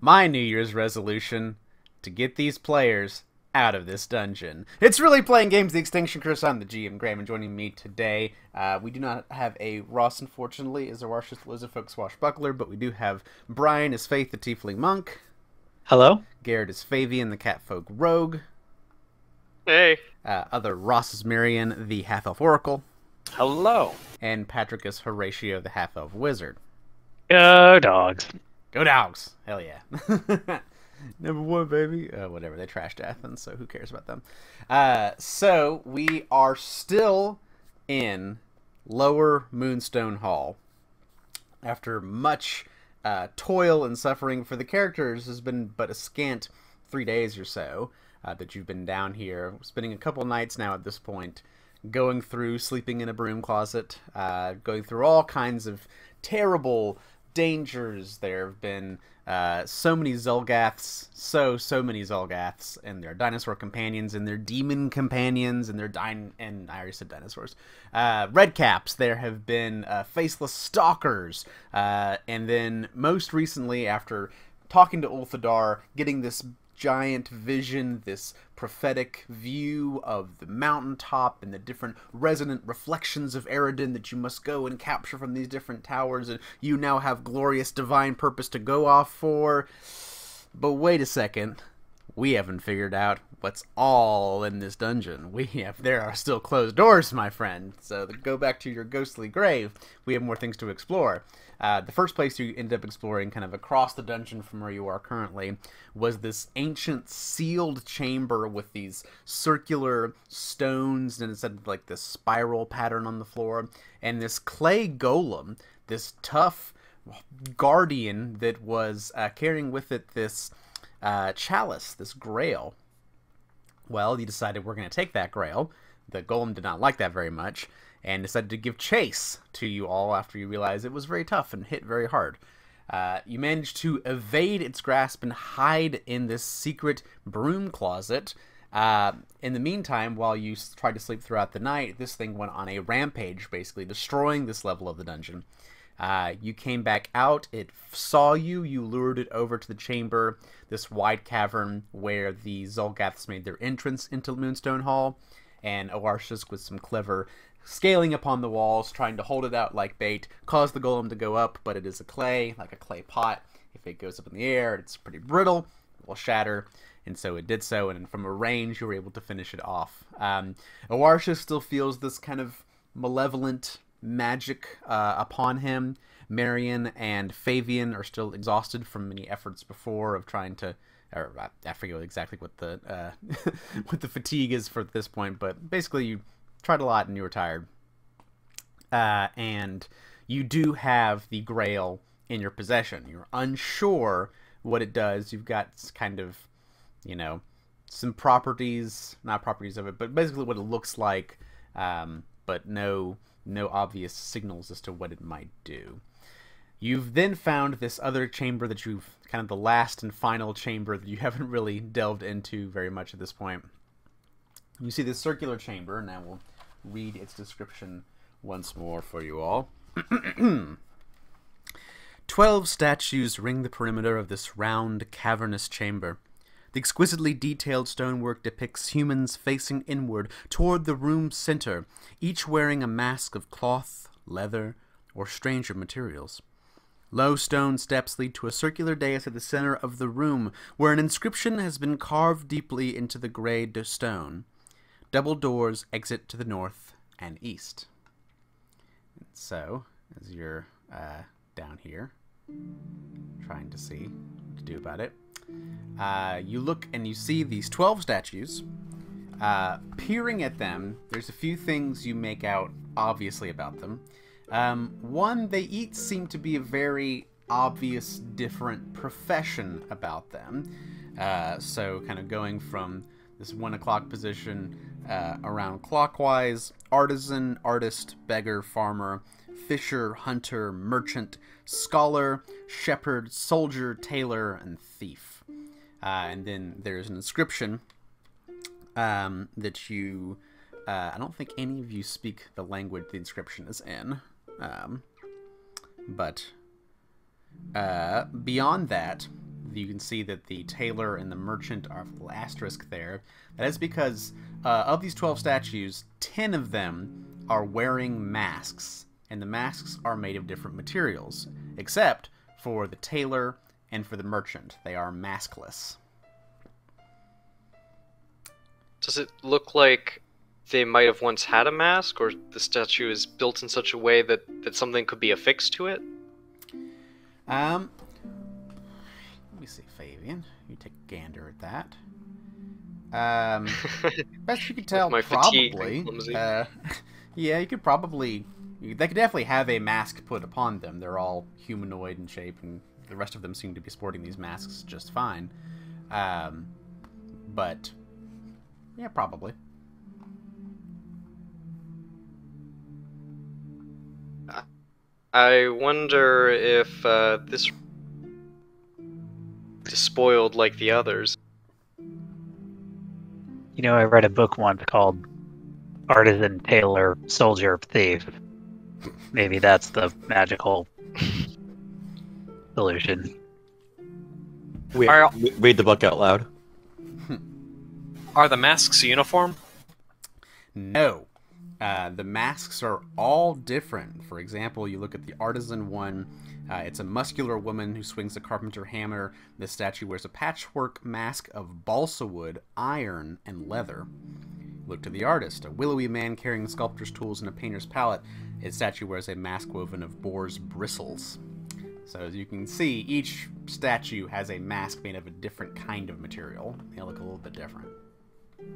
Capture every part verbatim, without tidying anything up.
my New Year's resolution, to get these players out of this dungeon. It's Really Playing Games, The Extinction Curse. I'm the G M, Graham, and joining me today, uh, we do not have a Ross, unfortunately, as O'Arshusk, the Lizardfolk Swashbuckler, but we do have Brian as Faith, the Tiefling Monk. Hello. Garrett is Favian, the Catfolk Rogue. Hey. Uh, other Ross is Mirian, the Half-Elf Oracle. Hello. And Patrick is Horatio, the Half-Elf Wizard. Go dogs. Go dogs. Hell yeah. Number one, baby. Uh, whatever, they trashed Athens, so who cares about them? Uh, so, we are still in Lower Moonstone Hall. After much uh, toil and suffering for the characters, has been but a scant three days or so uh, that you've been down here, spending a couple nights now at this point, going through, sleeping in a broom closet, uh, going through all kinds of terrible dangers. There have been uh, so many Zolgaths, so, so many Zolgaths, and their dinosaur companions, and their demon companions, and their din- and I already said dinosaurs. Uh, red caps, there have been uh, faceless stalkers, uh, and then most recently, after talking to Ulthadar, getting this giant vision, this prophetic view of the mountaintop and the different resonant reflections of Aroden that you must go and capture from these different towers, and you now have glorious divine purpose to go off for. But wait a second, we haven't figured out what's all in this dungeon. We have, there are still closed doors, my friend, so go back to your ghostly grave. We have more things to explore. Uh, the first place you ended up exploring, kind of across the dungeon from where you are currently, was this ancient sealed chamber with these circular stones, and it said like this spiral pattern on the floor, and this clay golem, this tough guardian that was uh, carrying with it this uh, chalice, this grail. Well, you decided we're going to take that grail. The golem did not like that very much, and decided to give chase to you all after you realized it was very tough and hit very hard. Uh, you managed to evade its grasp and hide in this secret broom closet. Uh, in the meantime, while you tried to sleep throughout the night, this thing went on a rampage, basically destroying this level of the dungeon. Uh, you came back out, it saw you, you lured it over to the chamber, this wide cavern where the Zolgaths made their entrance into Moonstone Hall, and O'Arshusk, with some clever scaling upon the walls, trying to hold it out like bait, caused the golem to go up, but it is a clay, like a clay pot. If it goes up in the air, it's pretty brittle, it will shatter, and so it did so, and from a range, you were able to finish it off. Um, O'Arshusk still feels this kind of malevolent magic uh, upon him. Mirian and Favian are still exhausted from many efforts before of trying to, or I forget exactly what the, uh, what the fatigue is for this point, but basically you tried a lot and you were tired. Uh, and you do have the grail in your possession. You're unsure what it does. You've got kind of, you know, some properties, not properties of it, but basically what it looks like, um, but no, no obvious signals as to what it might do. You've then found this other chamber that you've, kind of the last and final chamber that you haven't really delved into very much at this point. You see this circular chamber, and I will read its description once more for you all. Twelve statues ring the perimeter of this round, cavernous chamber. The exquisitely detailed stonework depicts humans facing inward toward the room's center, each wearing a mask of cloth, leather, or stranger materials. Low stone steps lead to a circular dais at the center of the room, where an inscription has been carved deeply into the grey stone. Double doors exit to the north and east. And so, as you're uh, down here, trying to see what to do about it, uh, you look and you see these twelve statues. Uh, peering at them, there's a few things you make out, obviously, about them. Um, one, they each seem to be a very obvious different profession about them. Uh, so kind of going from this one o'clock position uh, around clockwise, artisan, artist, beggar, farmer, fisher, hunter, merchant, scholar, shepherd, soldier, tailor, and thief. Uh, and then there's an inscription um, that you, uh, I don't think any of you speak the language the inscription is in. Um, but, uh, beyond that, you can see that the Tailor and the Merchant are with asterisk there. That is because uh, of these twelve statues, ten of them are wearing masks, and the masks are made of different materials, except for the Tailor and for the Merchant. They are maskless. Does it look like they might have once had a mask, or the statue is built in such a way that, that something could be affixed to it? Um, let me see, Fabian. You take a gander at that. Um, best you can tell, my probably. Uh, yeah, you could probably... You, they could definitely have a mask put upon them. They're all humanoid in shape, and the rest of them seem to be sporting these masks just fine. Um, but... Yeah, probably. I wonder if uh, this is spoiled like the others. You know, I read a book once called Artisan, Tailor, Soldier, Thief. Maybe that's the magical solution. Wait, Are... Read the book out loud. Are the masks uniform? No. Uh, the masks are all different. For example, you look at the Artisan one. Uh, it's a muscular woman who swings a carpenter hammer. The statue wears a patchwork mask of balsa wood, iron, and leather. Look to the Artist, a willowy man carrying a sculptor's tools and a painter's palette. His statue wears a mask woven of boar's bristles. So as you can see, each statue has a mask made of a different kind of material. They look a little bit different.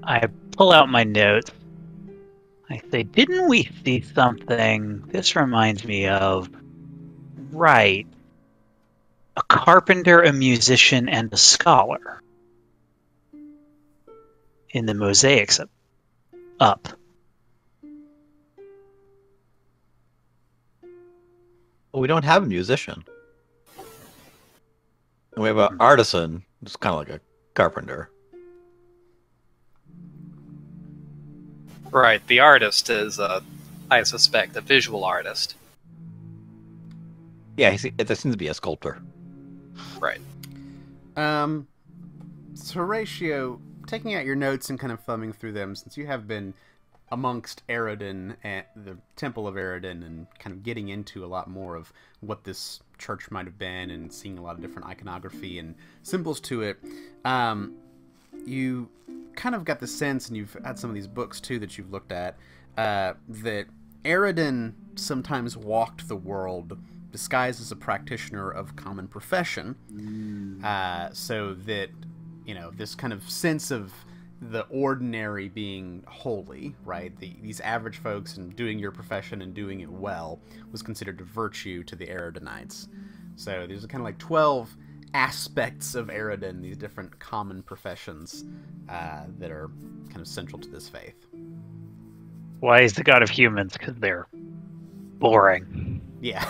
I pull out my notes. I say, didn't we see something this reminds me of? Right. A carpenter, a musician, and a scholar. In the mosaics up. up. Well, we don't have a musician. And we have an artisan, just kind of like a carpenter. Right, the Artist is, uh, I suspect, a visual artist. Yeah, it seems to be a sculptor. Right. Um, so Horatio, taking out your notes and kind of thumbing through them, since you have been amongst Aroden and the Temple of Aroden and kind of getting into a lot more of what this church might have been and seeing a lot of different iconography and symbols to it, um, you... kind of got the sense, and you've had some of these books too that you've looked at, uh, that Aroden sometimes walked the world disguised as a practitioner of common profession, uh, so that, you know, this kind of sense of the ordinary being holy, right? The, these average folks and doing your profession and doing it well was considered a virtue to the Arodenites. So there's kind of like twelve aspects of Aroden, these different common professions uh, that are kind of central to this faith. Why is the god of humans? Because they're boring. Yeah,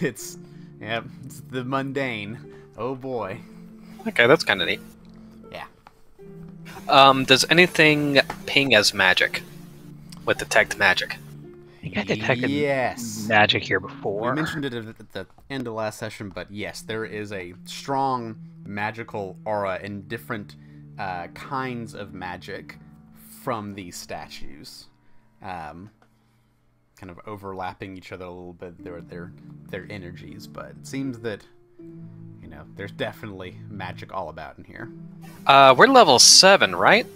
it's yeah, it's the mundane. Oh boy. Okay, that's kind of neat. Yeah. Um, does anything ping as magic with Detect Magic? I think I detected yes. magic here before. We mentioned it at the end of last session, but yes, there is a strong magical aura and different uh, kinds of magic from these statues, um, kind of overlapping each other a little bit, their their their energies. But it seems that, you know, there's definitely magic all about in here. Uh, we're level seven, right?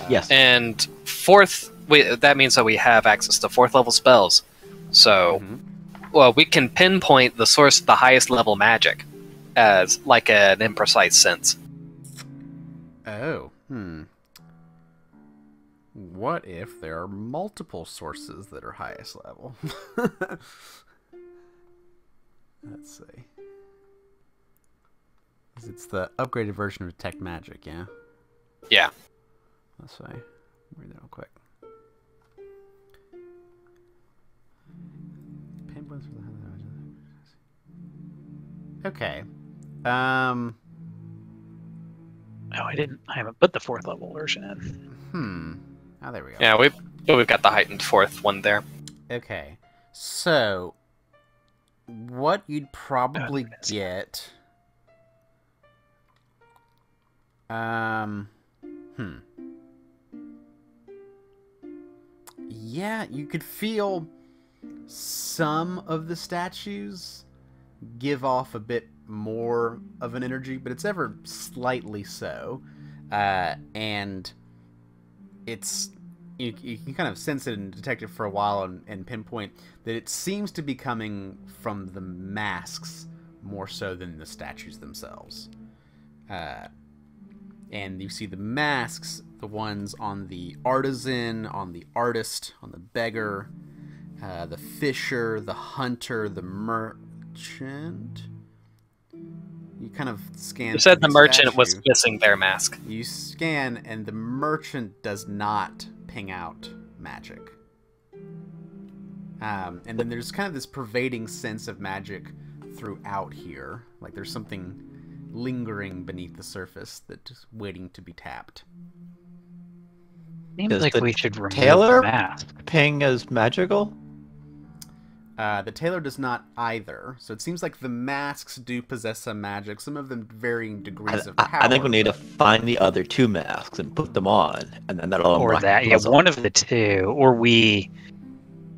Uh, yes. And fourth. We, that means that we have access to fourth level spells. So, mm-hmm. well, we can pinpoint the source of the highest level magic as like an imprecise sense. Oh, hmm. What if there are multiple sources that are highest level? Let's see. It's the upgraded version of Detect Magic, yeah? Yeah. Let's see. Read that real quick. Okay. Um. Oh, I didn't. I haven't put the fourth level version in. Hmm. Oh, there we go. Yeah, we've we've got the heightened fourth one there. Okay. So, what you'd probably oh, get Um, hmm. Yeah, you could feel some of the statues give off a bit more of an energy, but it's ever slightly so. Uh, and it's... You, you can kind of sense it and detect it for a while and, and pinpoint that it seems to be coming from the masks more so than the statues themselves. Uh, and you see the masks, the ones on the artisan, on the artist, on the beggar, uh, the fisher, the hunter, the merchant. You kind of scan. You said the, the merchant statue. Was missing their mask. You scan, and the merchant does not ping out magic. Um, and then there's kind of this pervading sense of magic throughout here. Like there's something lingering beneath the surface that's waiting to be tapped. Seems Does like we should remove Taylor the mask. Ping as magical? Uh, the Taylor does not either, so it seems like the masks do possess some magic, some of them varying degrees I, of power. I think we need to find the other two masks and put them on, and then that'll Or that, yeah, one of the two. Or we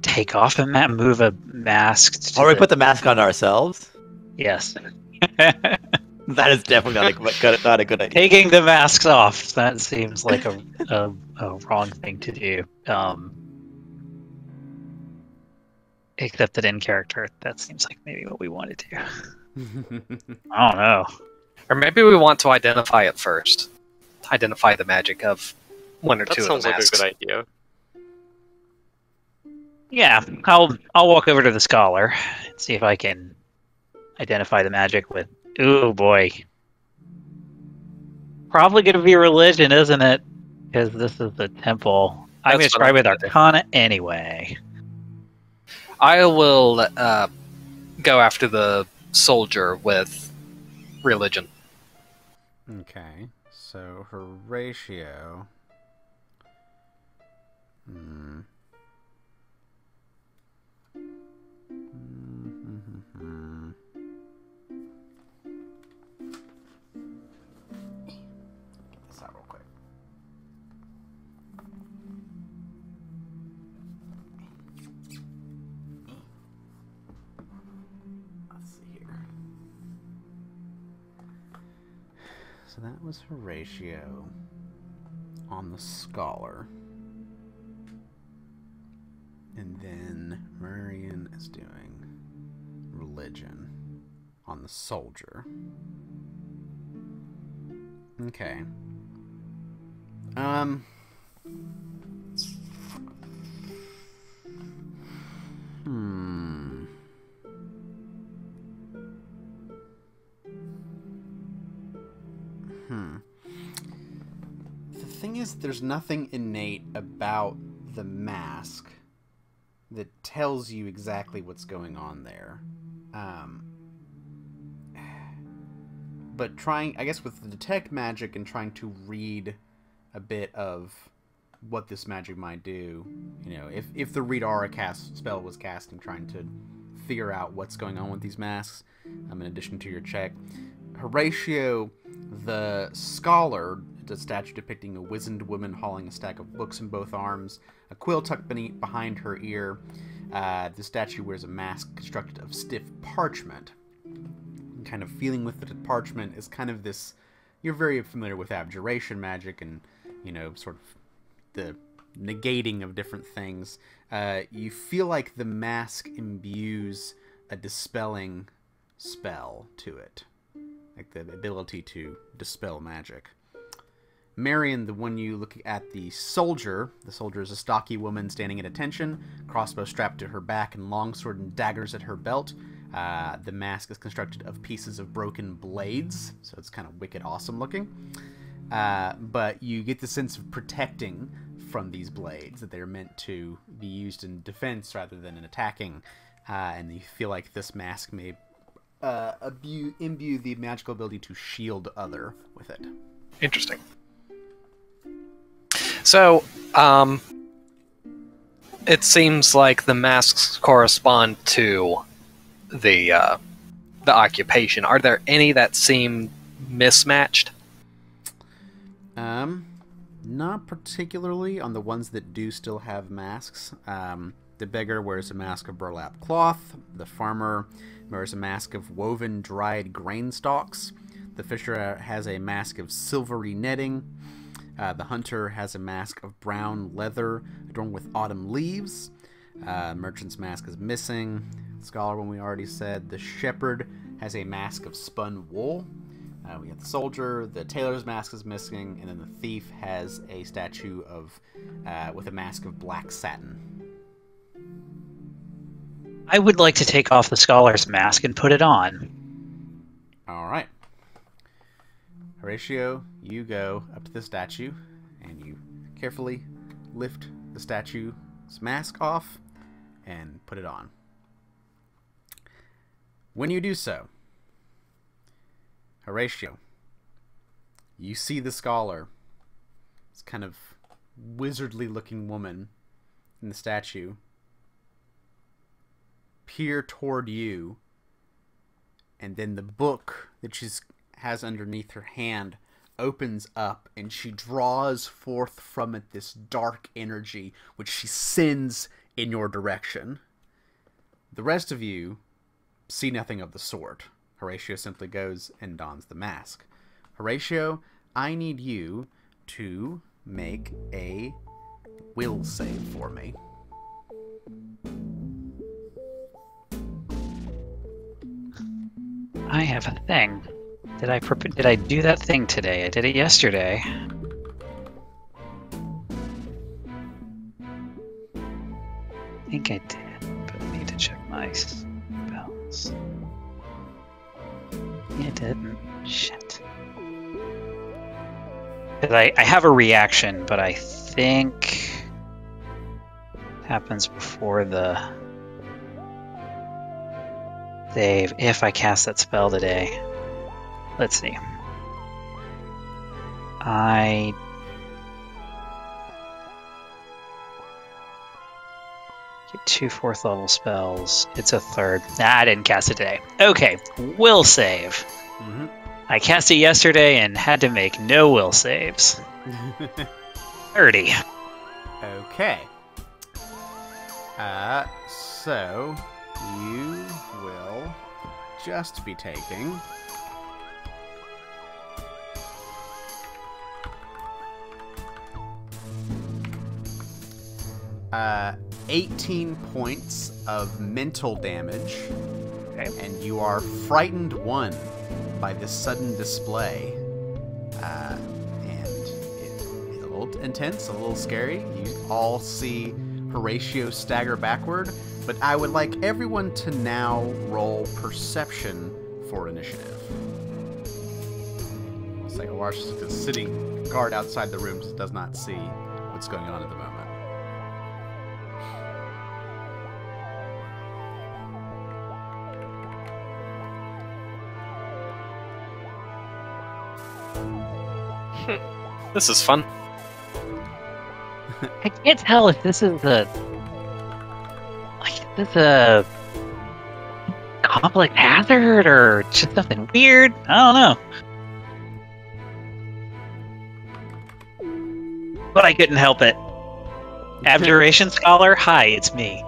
take off and move a mask. To or we the... put the mask on ourselves? Yes. That is definitely not a, not a good idea. Taking the masks off, that seems like a, a, a wrong thing to do. Um... Except that in character, that seems like maybe what we want to do. I don't know. Or maybe we want to identify it first. Identify the magic of one or that two of the masks. That sounds like a good idea. Yeah, I'll, I'll walk over to the scholar and see if I can identify the magic with... Ooh, boy. Probably going to be religion, isn't it? Because this is the temple. That's I'm going to try with Arcana anyway. I will uh, go after the soldier with religion. Okay, so Horatio. Hmm. Mm-hmm-hmm. Let's stop real quick. So that was Horatio on the scholar. And then Marion is doing religion on the soldier. Okay. Um. Hmm. Hmm. The thing is, there's nothing innate about the mask that tells you exactly what's going on there. Um, but trying, I guess with the detect magic and trying to read a bit of what this magic might do, you know, if, if the Read Aura cast spell was cast and trying to figure out what's going on with these masks, um, in addition to your check, Horatio, the scholar, a statue depicting a wizened woman hauling a stack of books in both arms, a quill tucked beneath, behind her ear. Uh, the statue wears a mask constructed of stiff parchment. And kind of feeling with the parchment is kind of this... You're very familiar with abjuration magic and, you know, sort of the negating of different things. Uh, you feel like the mask imbues a dispelling spell to it. Like the ability to dispel magic. Marion, the one you look at the soldier. The soldier is a stocky woman standing at attention, crossbow strapped to her back and longsword and daggers at her belt. Uh, the mask is constructed of pieces of broken blades, so it's kind of wicked awesome looking. Uh, but you get the sense of protecting from these blades, that they're meant to be used in defense rather than in attacking. Uh, and you feel like this mask may uh, imbue, imbue the magical ability to shield other with it. Interesting. So, um, it seems like the masks correspond to the, uh, the occupation. Are there any that seem mismatched? Um, not particularly on the ones that do still have masks. Um, the beggar wears a mask of burlap cloth. The farmer wears a mask of woven dried grain stalks. The fisher has a mask of silvery netting. Uh, the hunter has a mask of brown leather adorned with autumn leaves. Uh, merchant's mask is missing. Scholar, one we already said. The shepherd has a mask of spun wool. Uh, we got the soldier. The tailor's mask is missing, and then the thief has a statue of uh, with a mask of black satin. I would like to take off the scholar's mask and put it on. All right, Horatio, you go up to the statue, and you carefully lift the statue's mask off and put it on. When you do so, Horatio, you see the scholar, this kind of wizardly looking woman in the statue, peer toward you, and then the book that she has underneath her hand opens up, and she draws forth from it this dark energy which she sends in your direction. The rest of you see nothing of the sort. Horatio simply goes and dons the mask. Horatio, I need you to make a will save for me. I have a thing. Did I prep- did I do that thing today? I did it yesterday. I think I did, but I need to check my spells. It didn't. Shit. I, I have a reaction, but I think it happens before the save, if I cast that spell today. Let's see. I... get two fourth level spells. It's a third. Nah, I didn't cast it today. Okay, will save. Mm-hmm. I cast it yesterday and had to make no will saves. thirty. Okay. Uh, so you will just be taking Uh, eighteen points of mental damage, okay, and you are frightened one by this sudden display, uh, and it's it, a little intense, a little scary. You all see Horatio stagger backward, but I would like everyone to now roll perception for initiative. It's like O'Arshusk is sitting guard outside the room, so does not see what's going on at the moment. This is fun. I can't tell if this is a like this a conflict hazard or just something weird. I don't know. But I couldn't help it. Abjuration scholar, hi, it's me.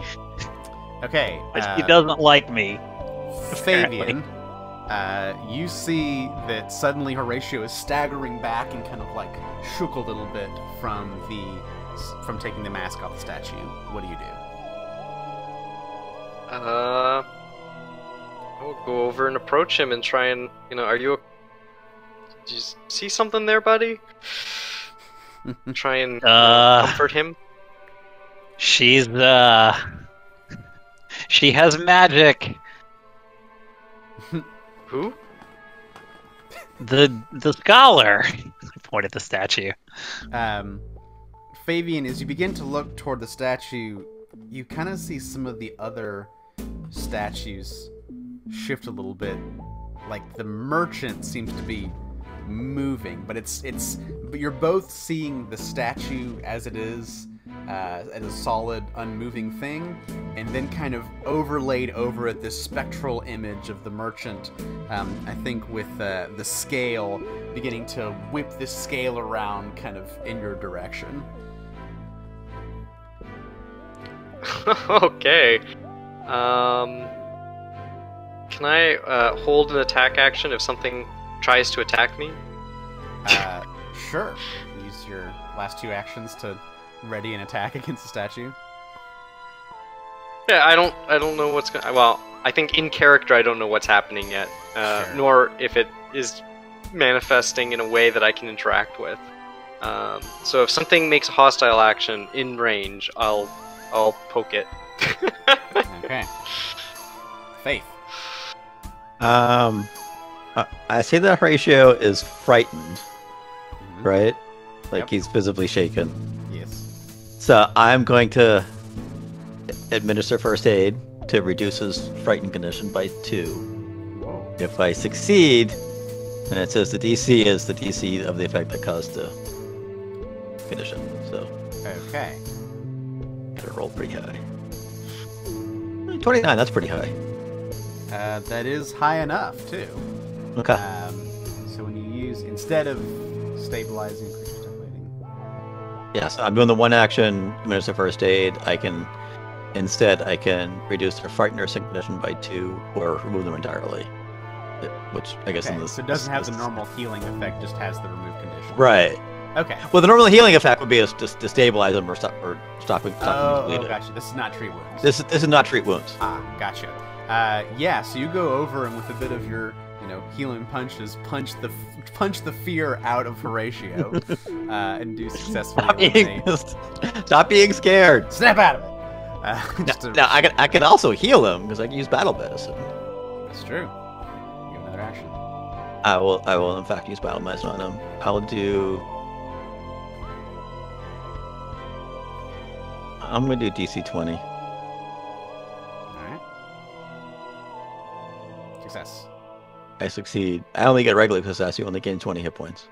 Okay. But uh, she doesn't like me. Fabian. Apparently. Uh, you see that suddenly Horatio is staggering back and kind of like shook a little bit from the from taking the mask off the statue. What do you do? Uh, I'll go over and approach him and try and, you know, are you? Did you see something there, buddy? Try and uh, comfort him. She's the. She has magic. Who? The the scholar. I pointed at the statue. Um, Fabian, as you begin to look toward the statue, you kind of see some of the other statues shift a little bit. Like the merchant seems to be moving, but it's it's. But you're both seeing the statue as it is, uh, as a solid, unmoving thing, and then kind of overlaid over it this spectral image of the merchant, um, I think with uh, the scale, beginning to whip this scale around kind of in your direction. Okay. Um, can I uh, hold an attack action if something tries to attack me? Uh, sure. Use your last two actions to ready an attack against the statue. Yeah, I don't. I don't know what's going. Well, I think in character, I don't know what's happening yet, uh, sure. Nor if it is manifesting in a way that I can interact with. Um, so if something makes a hostile action in range, I'll. I'll poke it. Okay. Faith. Um, uh, I see that Horatio is frightened, mm-hmm. right? Like yep. he's visibly shaken. Yes. So I'm going to administer first aid to reduce his frightened condition by two. Whoa. If I succeed, and it says the D C is the D C of the effect that caused the condition. So. Okay. Gotta roll pretty high. twenty-nine, that's pretty high. Uh, that is high enough, too. Okay. Um, so when you use, instead of stabilizing, creature dominating. Yeah, so I'm doing the one action, administer first aid, I can, instead, I can reduce their frightened or sick condition by two, or remove them entirely. Which, I guess, okay, in this... so it doesn't have this, the normal healing effect, just has the remove condition. Right. Okay. Well, the normal healing effect would be to, to, to stabilize them or stop or stopping. Stop oh, oh gotcha. This is not treat wounds. This is this is not treat wounds. Ah, gotcha. Uh, yeah. So you go over and with a bit of your, you know, healing punches, punch the punch the fear out of Horatio, uh, and do successfully. Stop being, stop being scared. Snap out of it. Uh, now, to... now I can I can also heal him because I can use battle medicine. That's true. You have another action. I will. I will in fact use battle medicine on him. I'll do. I'm going to do D C twenty. Alright. Success. I succeed. I only get regular success. You only gain twenty hit points.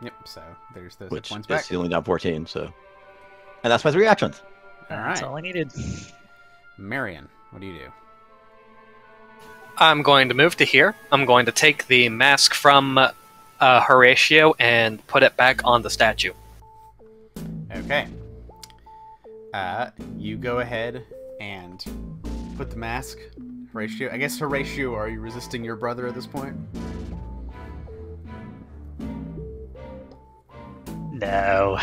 Yep, so there's those Which hit points back. Which is only down fourteen, so... And that's my three actions. Alright. That's all I needed. Marion, what do you do? I'm going to move to here. I'm going to take the mask from uh, Horatio and put it back on the statue. Okay. Uh, you go ahead and put the mask, Horatio. I guess Horatio, are you resisting your brother at this point? No.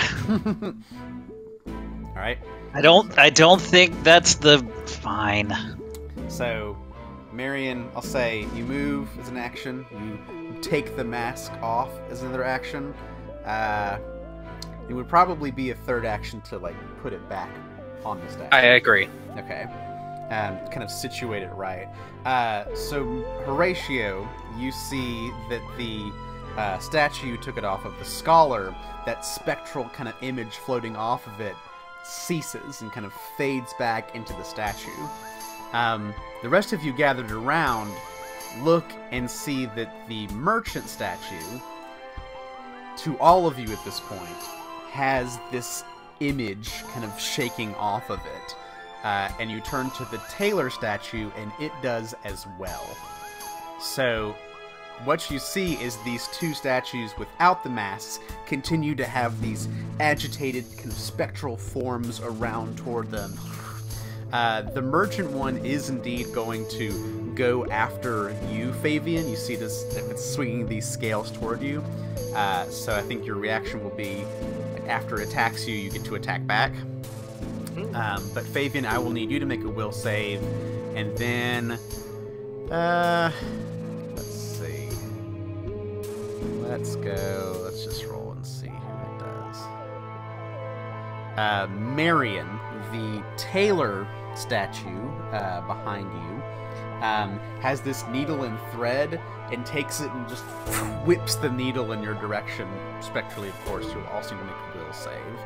All right. I don't. I don't think that's the fine. So, Marion, I'll say you move as an action. You take the mask off as another action. Uh. It would probably be a third action to, like, put it back on the statue. I agree. Okay. Um, kind of situate it right. Uh, so, Horatio, you see that the uh, statue you took it off of, the scholar, that spectral kind of image floating off of it, ceases and kind of fades back into the statue. Um, the rest of you gathered around look and see that the merchant statue, to all of you at this point, has this image kind of shaking off of it. Uh, and you turn to the Taylor statue, and it does as well. So what you see is these two statues without the masks continue to have these agitated kind of spectral forms around toward them. Uh, the merchant one is indeed going to go after you, Fabian. You see this, it's swinging these scales toward you. Uh, so I think your reaction will be, after it attacks you, you get to attack back. Um, but Fabian, I will need you to make a will save. And then, uh, let's see. Let's go. Let's just roll and see who it does. Uh, Marion, the Taylor statue uh, behind you, um, has this needle and thread and takes it and just whips the needle in your direction. Spectrally, of course, you'll also need to make a will save.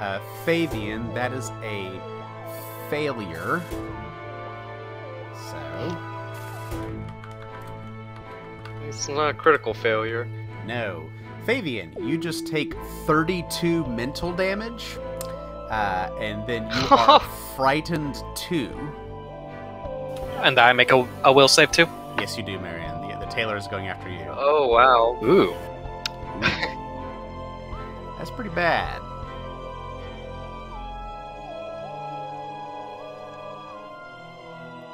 Uh, Fabian, that is a failure. So... it's not a critical failure. No. Fabian, you just take thirty-two mental damage. Uh, and then you are frightened too. And I make a, a will save too? Yes, you do, Marianne. The, the Tailor is going after you. Oh, wow. Ooh. Ooh. That's pretty bad.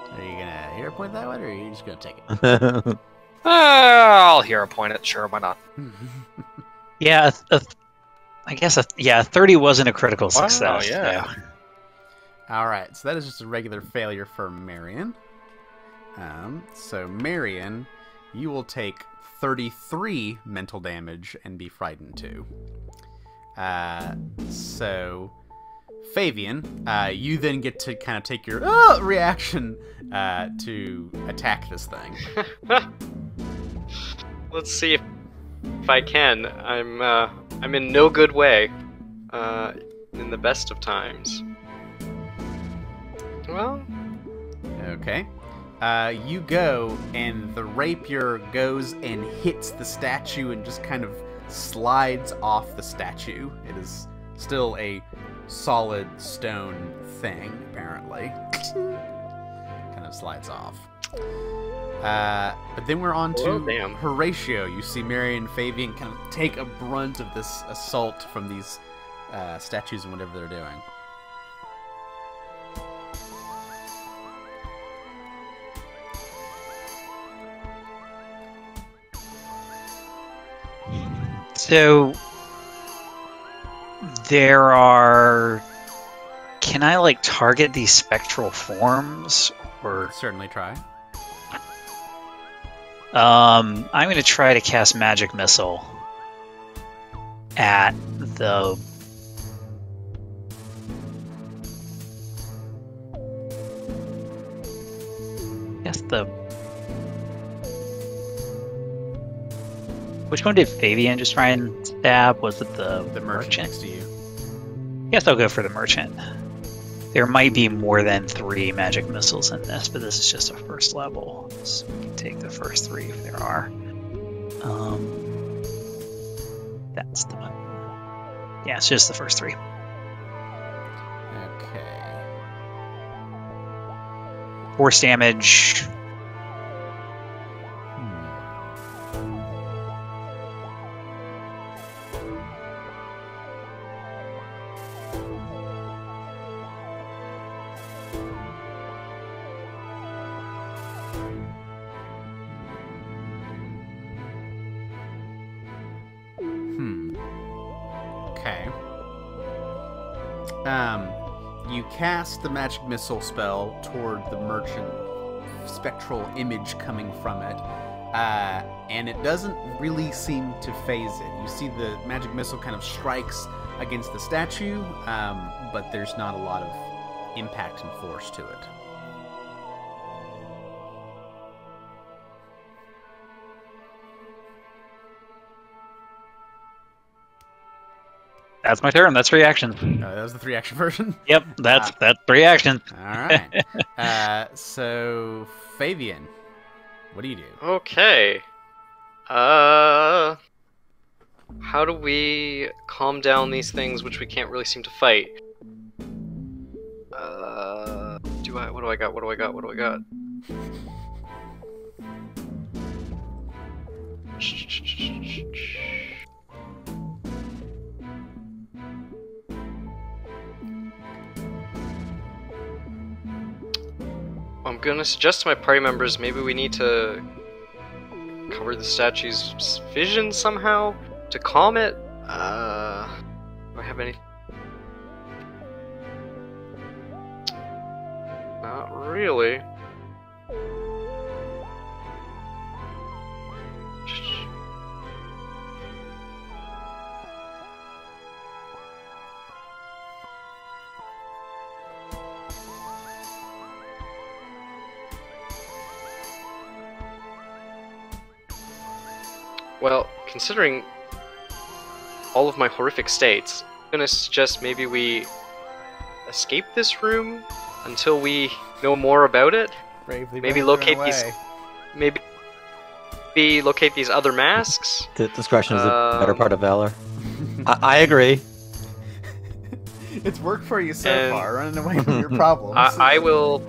Are you going to hero point that one, or are you just going to take it? uh, I'll hero point it. Sure, why not? Yeah, a, a, I guess, a, yeah, thirty wasn't a critical success. Oh, yeah. yeah. All right, so that is just a regular failure for Marion. Um, so, Marion, you will take thirty-three mental damage and be frightened too. Uh, so, Fabian, uh, you then get to kind of take your oh! reaction uh, to attack this thing. Let's see if, if I can. I'm uh, I'm in no good way. Uh, in the best of times. Well, okay. Uh, you go, and the rapier goes and hits the statue and just kind of slides off the statue. It is still a solid stone thing, apparently. Kind of slides off. Uh, but then we're on to oh, damn. Horatio. You see Marion and Fabian kind of take a brunt of this assault from these uh, statues and whatever they're doing. So, there are... Can I, like, target these spectral forms? Or certainly try. Um, I'm going to try to cast Magic Missile at the... I guess the... Which one did Fabian just try and stab? Was it the, the merchant? merchant next to you? Yes, I'll go for the merchant. There might be more than three magic missiles in this, but this is just a first level. So we can take the first three if there are. Um, that's the one. Yeah, it's just the first three. Okay. Force damage. Cast the magic missile spell toward the merchant spectral image coming from it, uh, and it doesn't really seem to phase it. You see the magic missile kind of strikes against the statue, um, but there's not a lot of impact and force to it. That's my turn. That's three actions. No, that was the three action version. Yep, that's uh, that's three actions. All right. Uh, so Fabian, what do you do? Okay. Uh, how do we calm down these things which we can't really seem to fight? Uh, do I? What do I got? What do I got? What do I got? I'm gonna suggest to my party members maybe we need to cover the statue's vision somehow to calm it. Uh, do I have any? Not really. Well, considering all of my horrific states, I'm going to suggest maybe we escape this room until we know more about it. Bravely maybe locate these maybe we locate these other masks. Discretion is um, the better part of valor. I, I agree. It's worked for you so and far, running away from your problems. I, I will.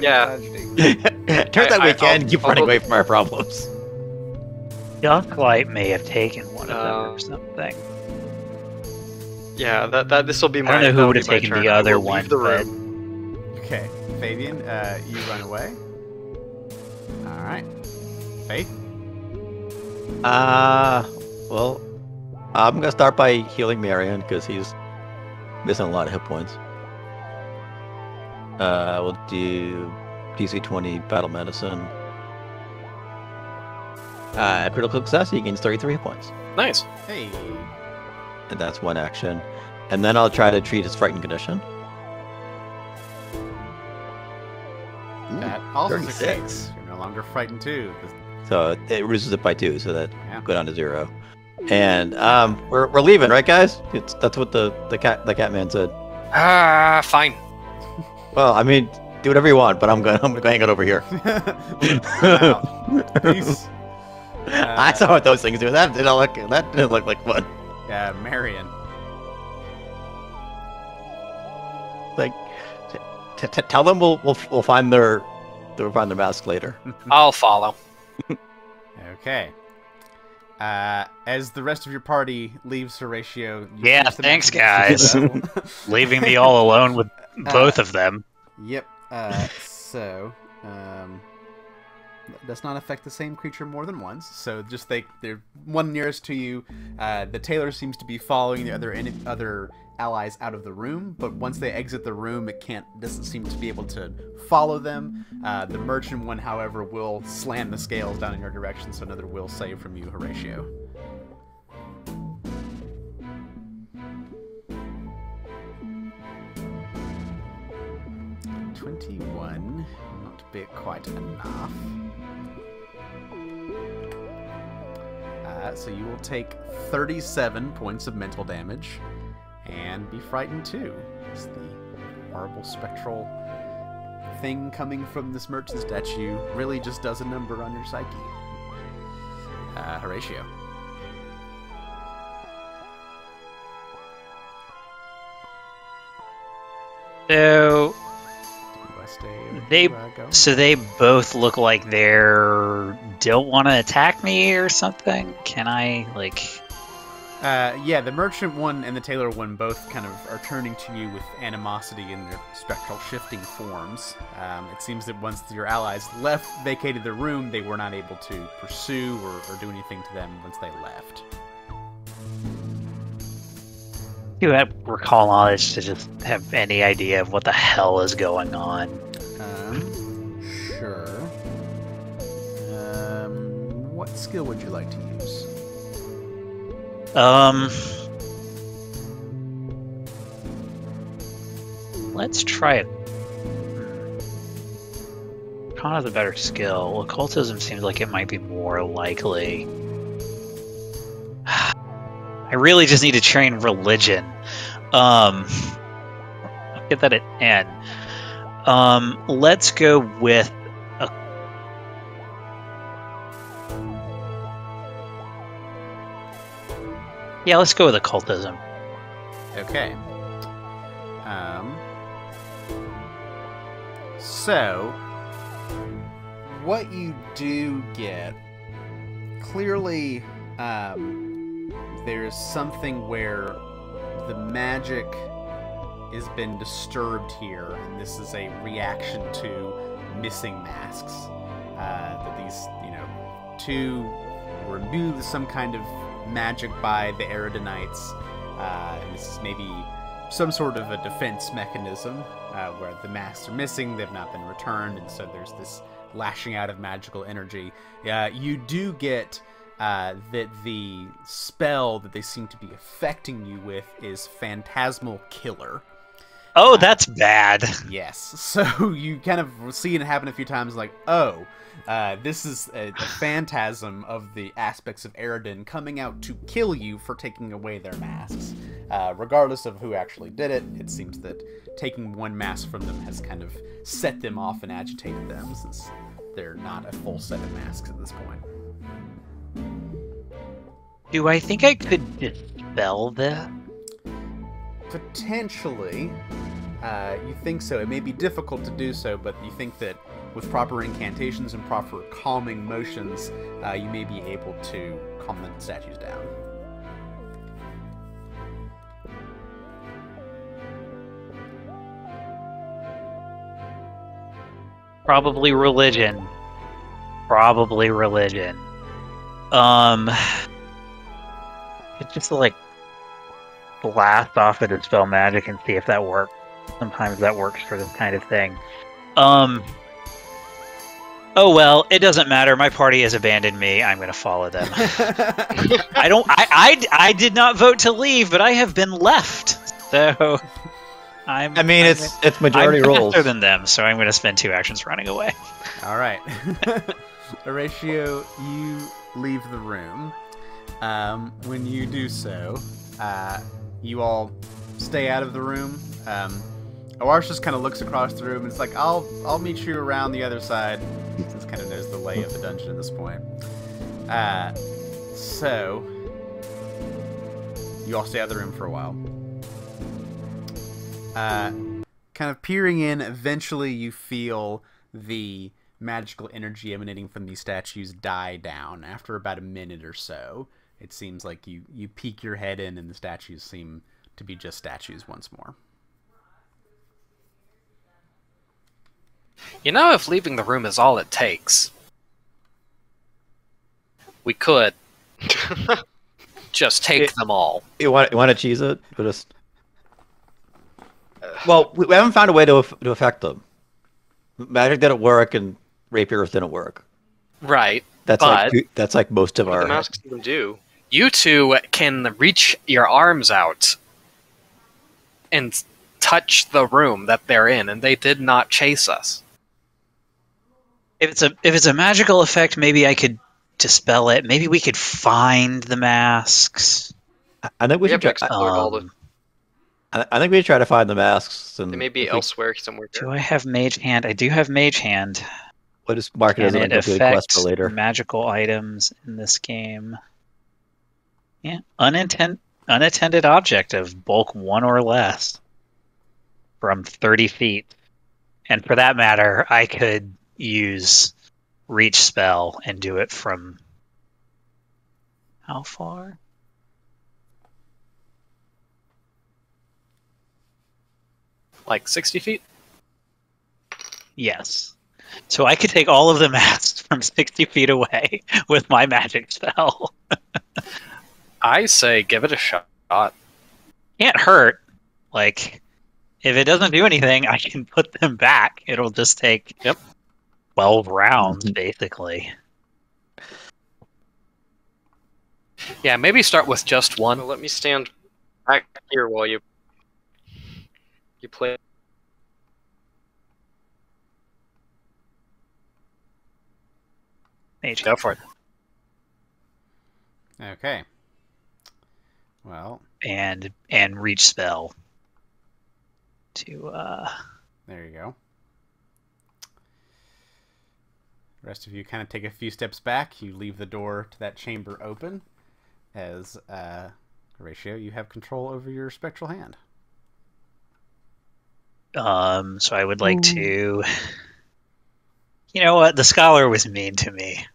Yeah. Turns out I, we I, can I'll, keep I'll running go... away from our problems. Dusklight may have taken one of them uh, or something. Yeah, that that this will be my. I don't know who would have taken the other one. The but... Okay, Fabian, uh, you run away. All right, Faith. Uh, well, I'm gonna start by healing Marion because he's missing a lot of hit points. Uh, we'll do D C twenty battle medicine. Uh, critical success, he gains thirty-three hit points. Nice. Hey. And that's one action. And then I'll try to treat his frightened condition. Ooh, that also thirty-six. You're no longer frightened too. So it reduces it by two, so that yeah. go down to zero. And um, we're we're leaving, right, guys? It's that's what the the cat the Catman said. Ah, uh, fine. Well, I mean, do whatever you want, but I'm going I'm going to hang out over here. Peace. Uh, I saw what those things do. That didn't look that didn't look like fun. Yeah, uh, Marion. Like, t t tell them we'll we'll we'll find their we'll find their mask later. I'll follow. Okay. Uh, as the rest of your party leaves Horatio, you yeah, thanks guys, leaving me all alone with both uh, of them. Yep. Uh, so. Um... does not affect the same creature more than once, so just they they're one nearest to you. Uh, the tailor seems to be following the other in, other allies out of the room, but once they exit the room, it can't doesn't seem to be able to follow them. Uh, the merchant one, however, will slam the scales down in your direction, so another will save from you, Horatio. twenty-one, not bit quite enough. Uh, so you will take thirty-seven points of mental damage and be frightened too. It's the horrible spectral thing coming from this merchant statue really just does a number on your psyche. Uh, Horatio. So they so they both look like they're don't want to attack me or something. Can I like? Uh, yeah, the merchant one and the tailor one both kind of are turning to you with animosity in their spectral shifting forms. Um, it seems that once your allies left, vacated the room, they were not able to pursue or, or do anything to them once they left. Do I recall knowledge to just have any idea of what the hell is going on? Um, sure. Um, what skill would you like to use? Um, let's try it. Con is a better skill. Occultism seems like it might be more likely. I really just need to train religion. Um, I'll get that at N. Um, let's go with a... yeah, let's go with occultism. Okay. Um, so, what you do get clearly. Um, There is something where the magic has been disturbed here, and this is a reaction to missing masks. Uh, that these, you know, two were imbued with some kind of magic by the Eridanites, uh, and this is maybe some sort of a defense mechanism uh, where the masks are missing, they've not been returned, and so there's this lashing out of magical energy. Uh, you do get... Uh, that the spell that they seem to be affecting you with is Phantasmal Killer. Oh, that's um, bad. Yes. So you kind of see it happen a few times like, oh, uh, this is a, a phantasm of the aspects of Eridan coming out to kill you for taking away their masks. Uh, regardless of who actually did it, it seems that taking one mask from them has kind of set them off and agitated them, since they're not a full set of masks at this point. Do I think I could dispel that? Potentially, uh, you think so. It may be difficult to do so, but you think that with proper incantations and proper calming motions, uh, you may be able to calm the statues down. Probably religion. Probably religion. Um, it's just to, like, blast off at a spell magic and see if that works. Sometimes that works for this kind of thing. Um, oh well, it doesn't matter. My party has abandoned me. I'm gonna follow them. I don't. I, I I did not vote to leave, but I have been left. So. I'm, I mean, I'm, it's it's majority I'm rules. Faster than them, so I'm going to spend two actions running away. All right, Horatio, you leave the room. Um, when you do so, uh, you all stay out of the room. Um, O'Arshusk just kind of looks across the room and it's like, "I'll I'll meet you around the other side." Since kind of knows the lay of the dungeon at this point. Uh, so you all stay out of the room for a while. Uh, kind of peering in, eventually you feel the magical energy emanating from these statues die down. After about a minute or so, it seems like you, you peek your head in and the statues seem to be just statues once more. You know, if leaving the room is all it takes, we could just take it, them all. You want, you want to cheese it? We'll just... Well, we haven't found a way to to affect them. Magic didn't work, and rapiers didn't work. Right. That's like that's like most of our. The masks can do. You two can reach your arms out and touch the room that they're in, and they did not chase us. If it's a if it's a magical effect, maybe I could dispel it. Maybe we could find the masks. I think we, we should have explored um, all the. I think we should try to find the masks. And they may be elsewhere somewhere. Do I have Mage Hand? I do have Mage Hand. What is market as a good quest for later? Magical items in this game. Yeah, unattended unattended object of bulk one or less from thirty feet, and for that matter, I could use Reach Spell and do it from how far? Like sixty feet? Yes. So I could take all of the masks from sixty feet away with my magic spell. I say give it a shot. Can't hurt. Like, if it doesn't do anything, I can put them back. It'll just take yep. twelve rounds, basically. Yeah, maybe start with just one. Well, let me stand back here while you... You play. Mage, go for it. Okay. Well. And and reach spell. To uh. There you go. The rest of you kind of take a few steps back. You leave the door to that chamber open, as uh, Horatio, you have control over your spectral hand. Um, so I would like to, you know what, the scholar was mean to me.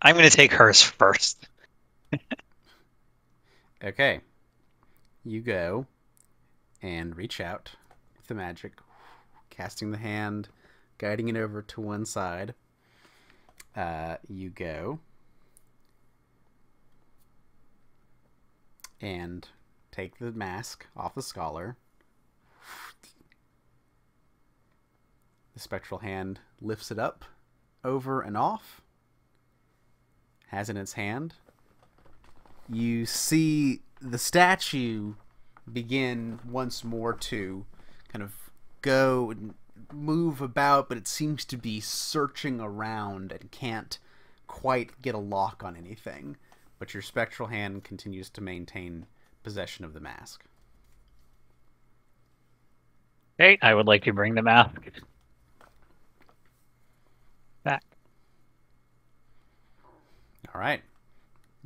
I'm going to take hers first. Okay. You go and reach out with the magic, casting the hand, guiding it over to one side. Uh, you go and take the mask off the scholar. The spectral hand lifts it up, over and off, has it in its hand. You see the statue begin once more to kind of go and move about, but it seems to be searching around and can't quite get a lock on anything. But your spectral hand continues to maintain possession of the mask. Hey, I would like to bring the mask. All right,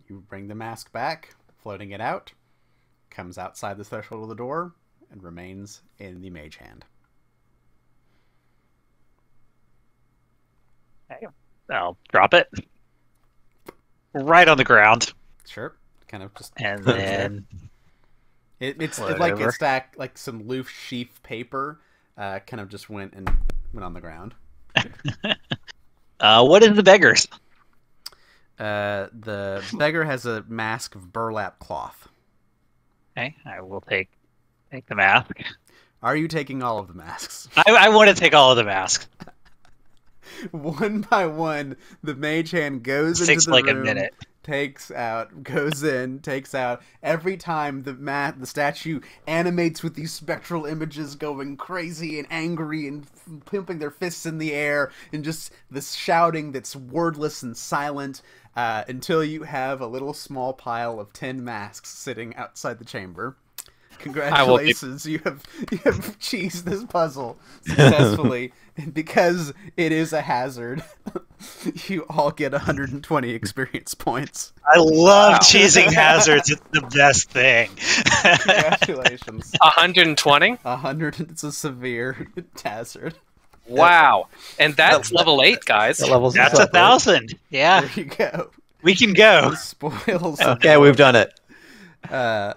you bring the mask back, floating it out, comes outside the threshold of the door, and remains in the Mage Hand. I'll drop it right on the ground. Sure. Kind of just and then it, it's it, like a stack, like some loose sheaf paper, uh, kind of just went and went on the ground. uh, what is the beggar's? Uh, the beggar has a mask of burlap cloth. Okay, I will take take the mask. Are you taking all of the masks? I, I want to take all of the masks. One by one, the Mage Hand goes into the room. Takes like a minute. Takes out, goes in, takes out. Every time the mat, the statue animates with these spectral images, going crazy and angry and pumping their fists in the air, and just this shouting that's wordless and silent, uh, until you have a little small pile of ten masks sitting outside the chamber. Congratulations, you have you have cheesed this puzzle successfully, and because it is a hazard, you all get one hundred twenty experience points. I love wow. cheesing hazards. It's the best thing. Congratulations. one hundred twenty? one hundred, it's a severe hazard. Wow. And that's level eight, guys. That's a thousand. Yeah. There you go. We can go. Spoils. Okay, we've done it. Uh...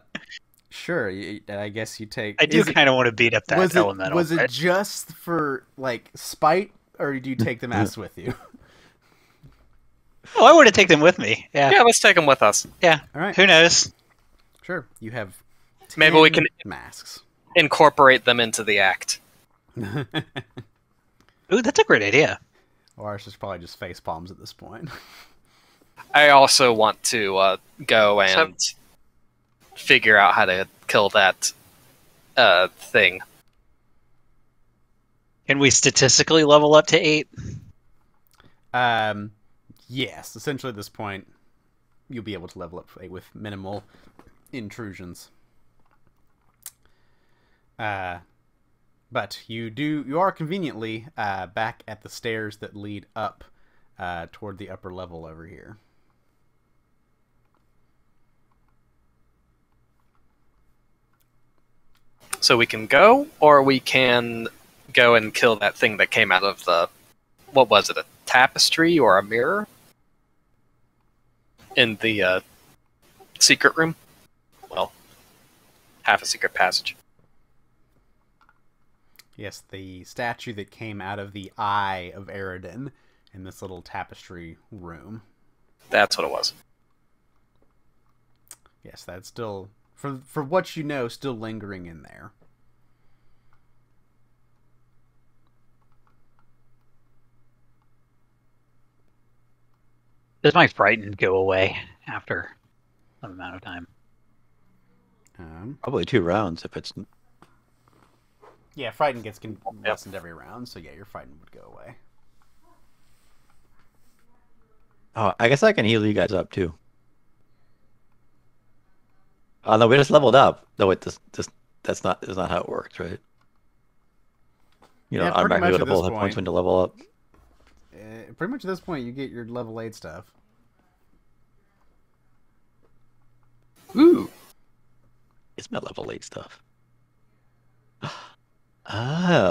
Sure, I guess you take... I do kind of want to beat up that was it, elemental. Was it just for, like, spite, or do you take the masks with you? Oh, I want to take them with me. Yeah, yeah, let's take them with us. Yeah, all right. Who knows? Sure, you have maybe we can masks. Incorporate them into the act. Ooh, that's a great idea. O'Arshusk probably just face palms at this point. I also want to uh, go and... So figure out how to kill that uh, thing. Can we statistically level up to eight? Um, yes. Essentially, at this point, you'll be able to level up to eight with minimal intrusions. Uh, but you do you are conveniently uh, back at the stairs that lead up uh, toward the upper level over here. So we can go, or we can go and kill that thing that came out of the... What was it, a tapestry or a mirror? In the uh, secret room? Well, half a secret passage. Yes, the statue that came out of the eye of Eridan in this little tapestry room. That's what it was. Yes, that's still... For, for what you know, still lingering in there. Does my frightened go away after some amount of time? Um, Probably two rounds if it's... Yeah, frightened gets lessened every round, so yeah, your frightened would go away. Oh, I guess I can heal you guys up, too. Oh, no, we just leveled up. No, wait, this, this, that's not that's not how it works, right? You know, yeah, automatically at this hit points when to level up. Uh, pretty much at this point, you get your level eight stuff. Ooh. It's my level eight stuff. Oh,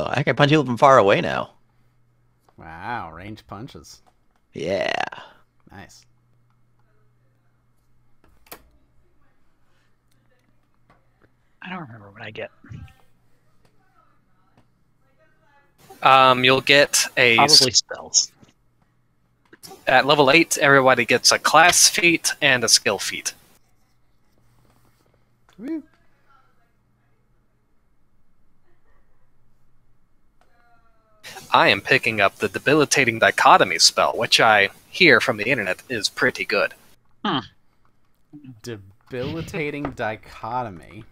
I can punch you from far away now. Wow, range punches. Yeah. Nice. I don't remember what I get. Um, you'll get a... Probably spells. At level eight, everybody gets a class feat and a skill feat. Woo. I am picking up the Debilitating Dichotomy spell, which I hear from the internet is pretty good. Hmm. Debilitating Dichotomy...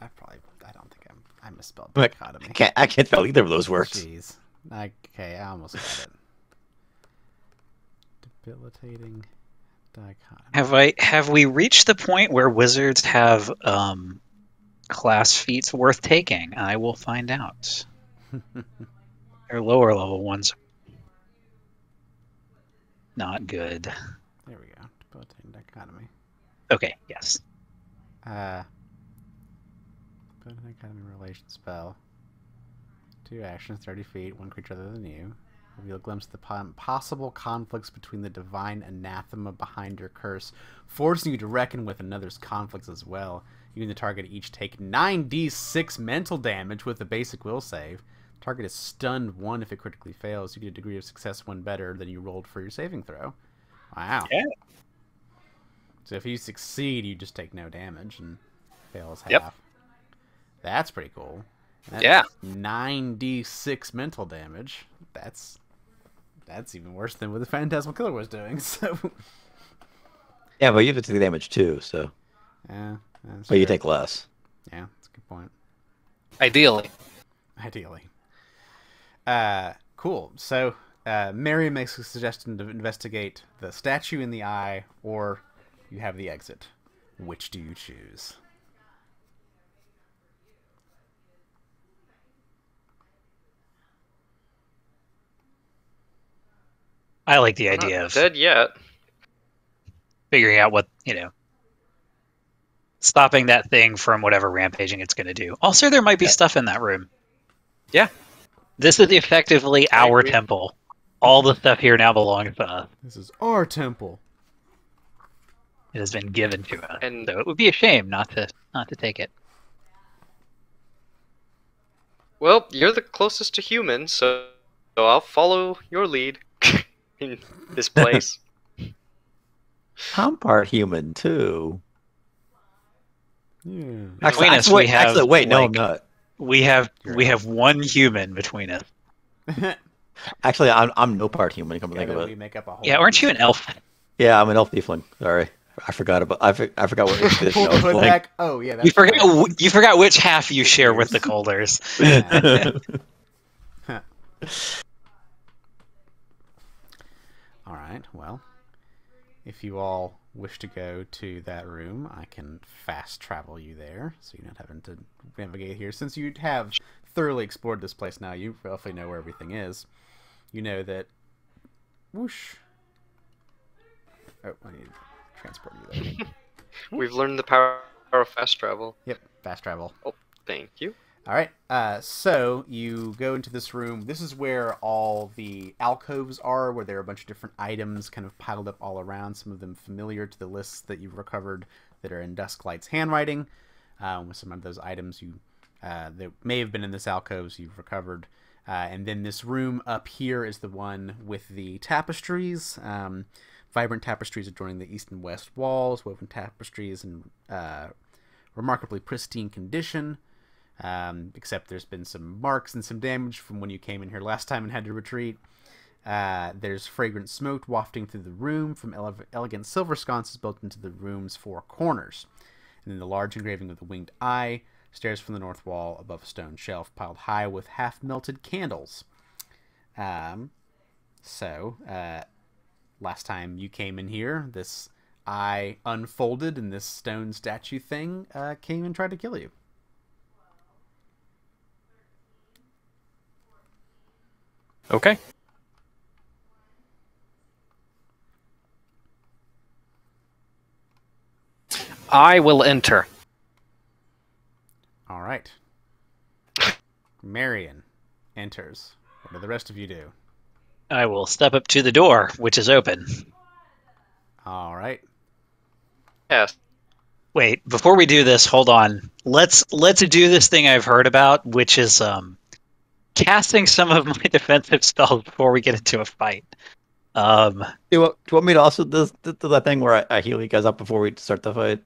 I probably, I don't think I'm, I misspelled dichotomy. I can't, I can't spell either of those words. Jeez. Okay, I almost got it. Debilitating dichotomy. Have I, have we reached the point where wizards have um, class feats worth taking? I will find out. They're lower level ones. Not good. There we go. Debilitating dichotomy. Okay, yes. Uh, put an economy relation spell. Two actions, thirty feet, one creature other than you. Reveal a glimpse of the possible conflicts between the divine anathema behind your curse, forcing you to reckon with another's conflicts as well. You and the target each take nine d six mental damage with a basic will save. Target is stunned one if it critically fails. You get a degree of success one better than you rolled for your saving throw. Wow. Yeah. So if you succeed, you just take no damage and fail as half. Yep. That's pretty cool. That's yeah. nine d six mental damage. That's that's even worse than what the Phantasmal Killer was doing. So. Yeah, but you did take damage too, so. Yeah. But true. You take less. Yeah, that's a good point. Ideally. Ideally. Uh, cool. So uh, Mary makes a suggestion to investigate the statue in the eye, or you have the exit. Which do you choose? I like the idea not of dead yet. Figuring out what, you know, stopping that thing from whatever rampaging it's going to do. Also, there might be yeah. stuff in that room. Yeah. This is effectively I our agree. temple. All the stuff here now belongs to us. This is our temple. It has been given to us. And so it would be a shame not to not to take it. Well, you're the closest to human, so, so I'll follow your lead. In this place. I'm part human too. Yeah. Actually, us, we wait, have, actually, wait, no, like, I'm not. We have You're we right. have one human between us. Actually, I'm I'm no part human. Come yeah, think about it. Make up a whole yeah, aren't you an elf? Yeah, I'm an elf tiefling. Sorry, I forgot about I, for, I forgot what this was. Put back. Oh yeah, that's you forgot cool. you forgot which half you share with the Colders. All right, well, if you all wish to go to that room, I can fast travel you there, so you're not having to navigate here. Since you have thoroughly explored this place now, you roughly know where everything is. You know that... Whoosh. Oh, I need to transport you there. We've learned the power of fast travel. Yep, fast travel. Oh, thank you. All right, uh, so you go into this room. This is where all the alcoves are, where there are a bunch of different items kind of piled up all around, some of them familiar to the lists that you've recovered that are in Dusklight's handwriting. Uh, with some of those items you uh, that may have been in this alcoves you've recovered. Uh, and then this room up here is the one with the tapestries, um, vibrant tapestries adorning the east and west walls, woven tapestries in uh, remarkably pristine condition. Um, except there's been some marks and some damage from when you came in here last time and had to retreat. Uh, there's fragrant smoke wafting through the room from ele elegant silver sconces built into the room's four corners. And then the large engraving of the winged eye stares from the north wall above a stone shelf piled high with half-melted candles. Um, so, uh, last time you came in here, this eye unfolded and this stone statue thing uh, came and tried to kill you. Okay. I will enter. All right. Marion enters. What do the rest of you do? I will step up to the door, which is open. All right. Yes. Wait, before we do this, hold on. Let's let's do this thing I've heard about, which is um casting some of my defensive spells before we get into a fight. Um, do, you want, do you want me to also do, do, do that thing where I, I heal you guys up before we start the fight?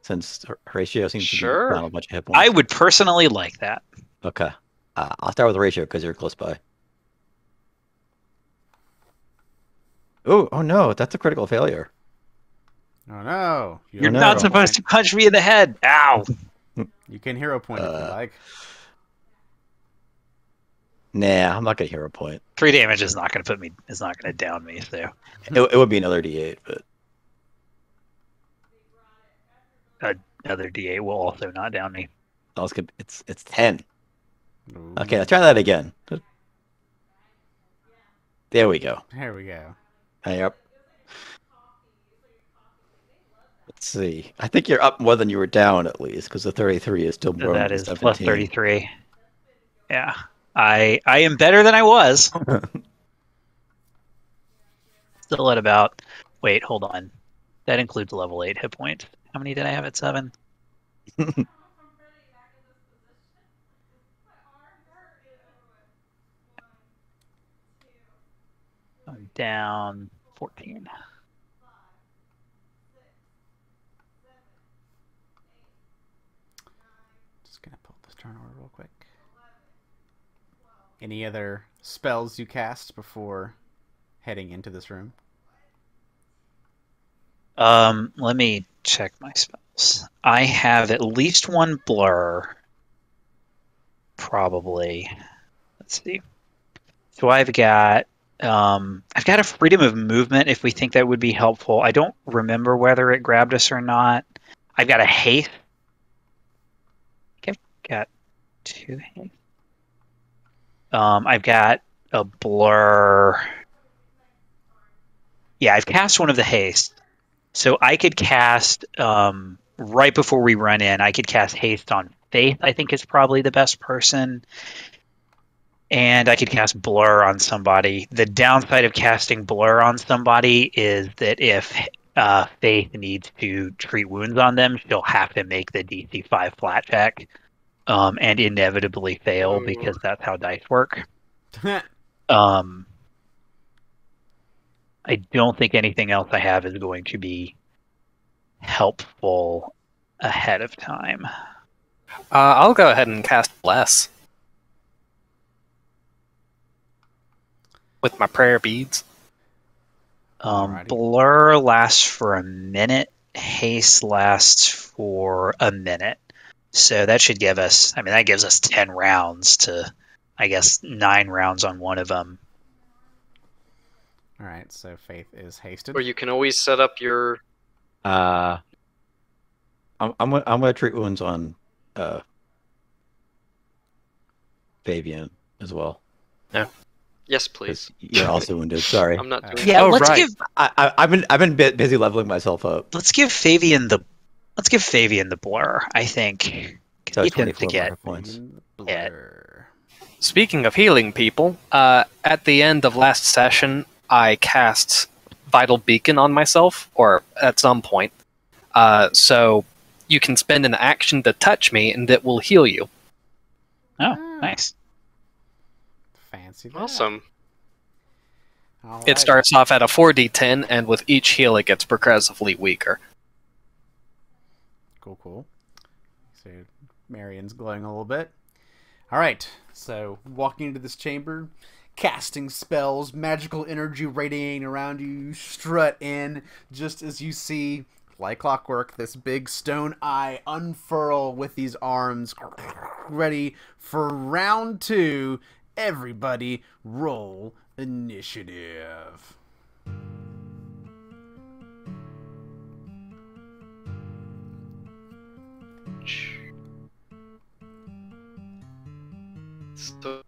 Since Horatio seems sure. to be down a bunch of hit points. I would personally like that. Okay. Uh, I'll start with Horatio because you're close by. Ooh, oh no, that's a critical failure. Oh no. You're, you're not supposed point. to punch me in the head. Ow. You can hero point uh, if you like. Nah, I'm not gonna hero point. Three damage is not gonna put me. It's not gonna down me. So it, it would be another D eight, but another D eight will also not down me. Oh, it's good. It's it's ten. Ooh. Okay, let's try that again. There we go. There we go. Hey, yep. Let's see. I think you're up more than you were down, at least, because the thirty-three is still more. That is seventeen. Plus thirty-three. Yeah. I I am better than I was. Still at about... Wait, hold on. That includes level eight hit point. How many did I have at seven? I'm down fourteen. Just gonna pull this turn order real quick. Any other spells you cast before heading into this room? Um, let me check my spells. I have at least one blur. Probably. Let's see. So I've got... Um, I've got a freedom of movement if we think that would be helpful. I don't remember whether it grabbed us or not. I've got a haste. I've got two haste. Um, I've got a blur. Yeah, I've cast one of the haste. So I could cast, um, right before we run in, I could cast haste on Faith, I think is probably the best person. And I could cast Blur on somebody. The downside of casting Blur on somebody is that if uh, Faith needs to treat wounds on them, she'll have to make the D C five flat check um, and inevitably fail because that's how dice work. um, I don't think anything else I have is going to be helpful ahead of time. Uh, I'll go ahead and cast Bless. With my prayer beads. Um, blur lasts for a minute. Haste lasts for a minute. So that should give us, I mean, that gives us ten rounds to, I guess, nine rounds on one of them. All right, so Faith is hasted. Or you can always set up your... Uh, I'm, I'm going I'm to treat wounds on uh, Fabian as well. Yeah. Yes, please. You're also wounded. Sorry, I'm not doing. Yeah, oh, let's right. give. I, I, I've been I've been busy leveling myself up. Let's give Fabian the, let's give Fabian the blur. I think so he tends to get points. Blur. Speaking of healing people, uh, at the end of last session, I cast Vital Beacon on myself, or at some point. Uh, so you can spend an action to touch me, and that will heal you. Oh, nice. Awesome. All right. It starts off at a four d ten, and with each heal, it gets progressively weaker. Cool, cool. So Marion's glowing a little bit. All right, so walking into this chamber, casting spells, magical energy radiating around you, you strut in just as you see, like clockwork, this big stone eye unfurl with these arms, ready for round two. Everybody roll initiative. So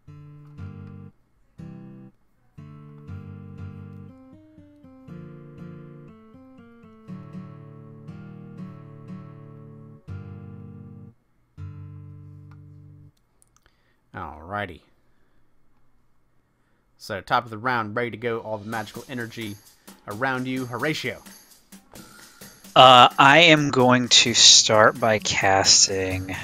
Alrighty. So, top of the round, ready to go, all the magical energy around you. Horatio. Uh, I am going to start by casting...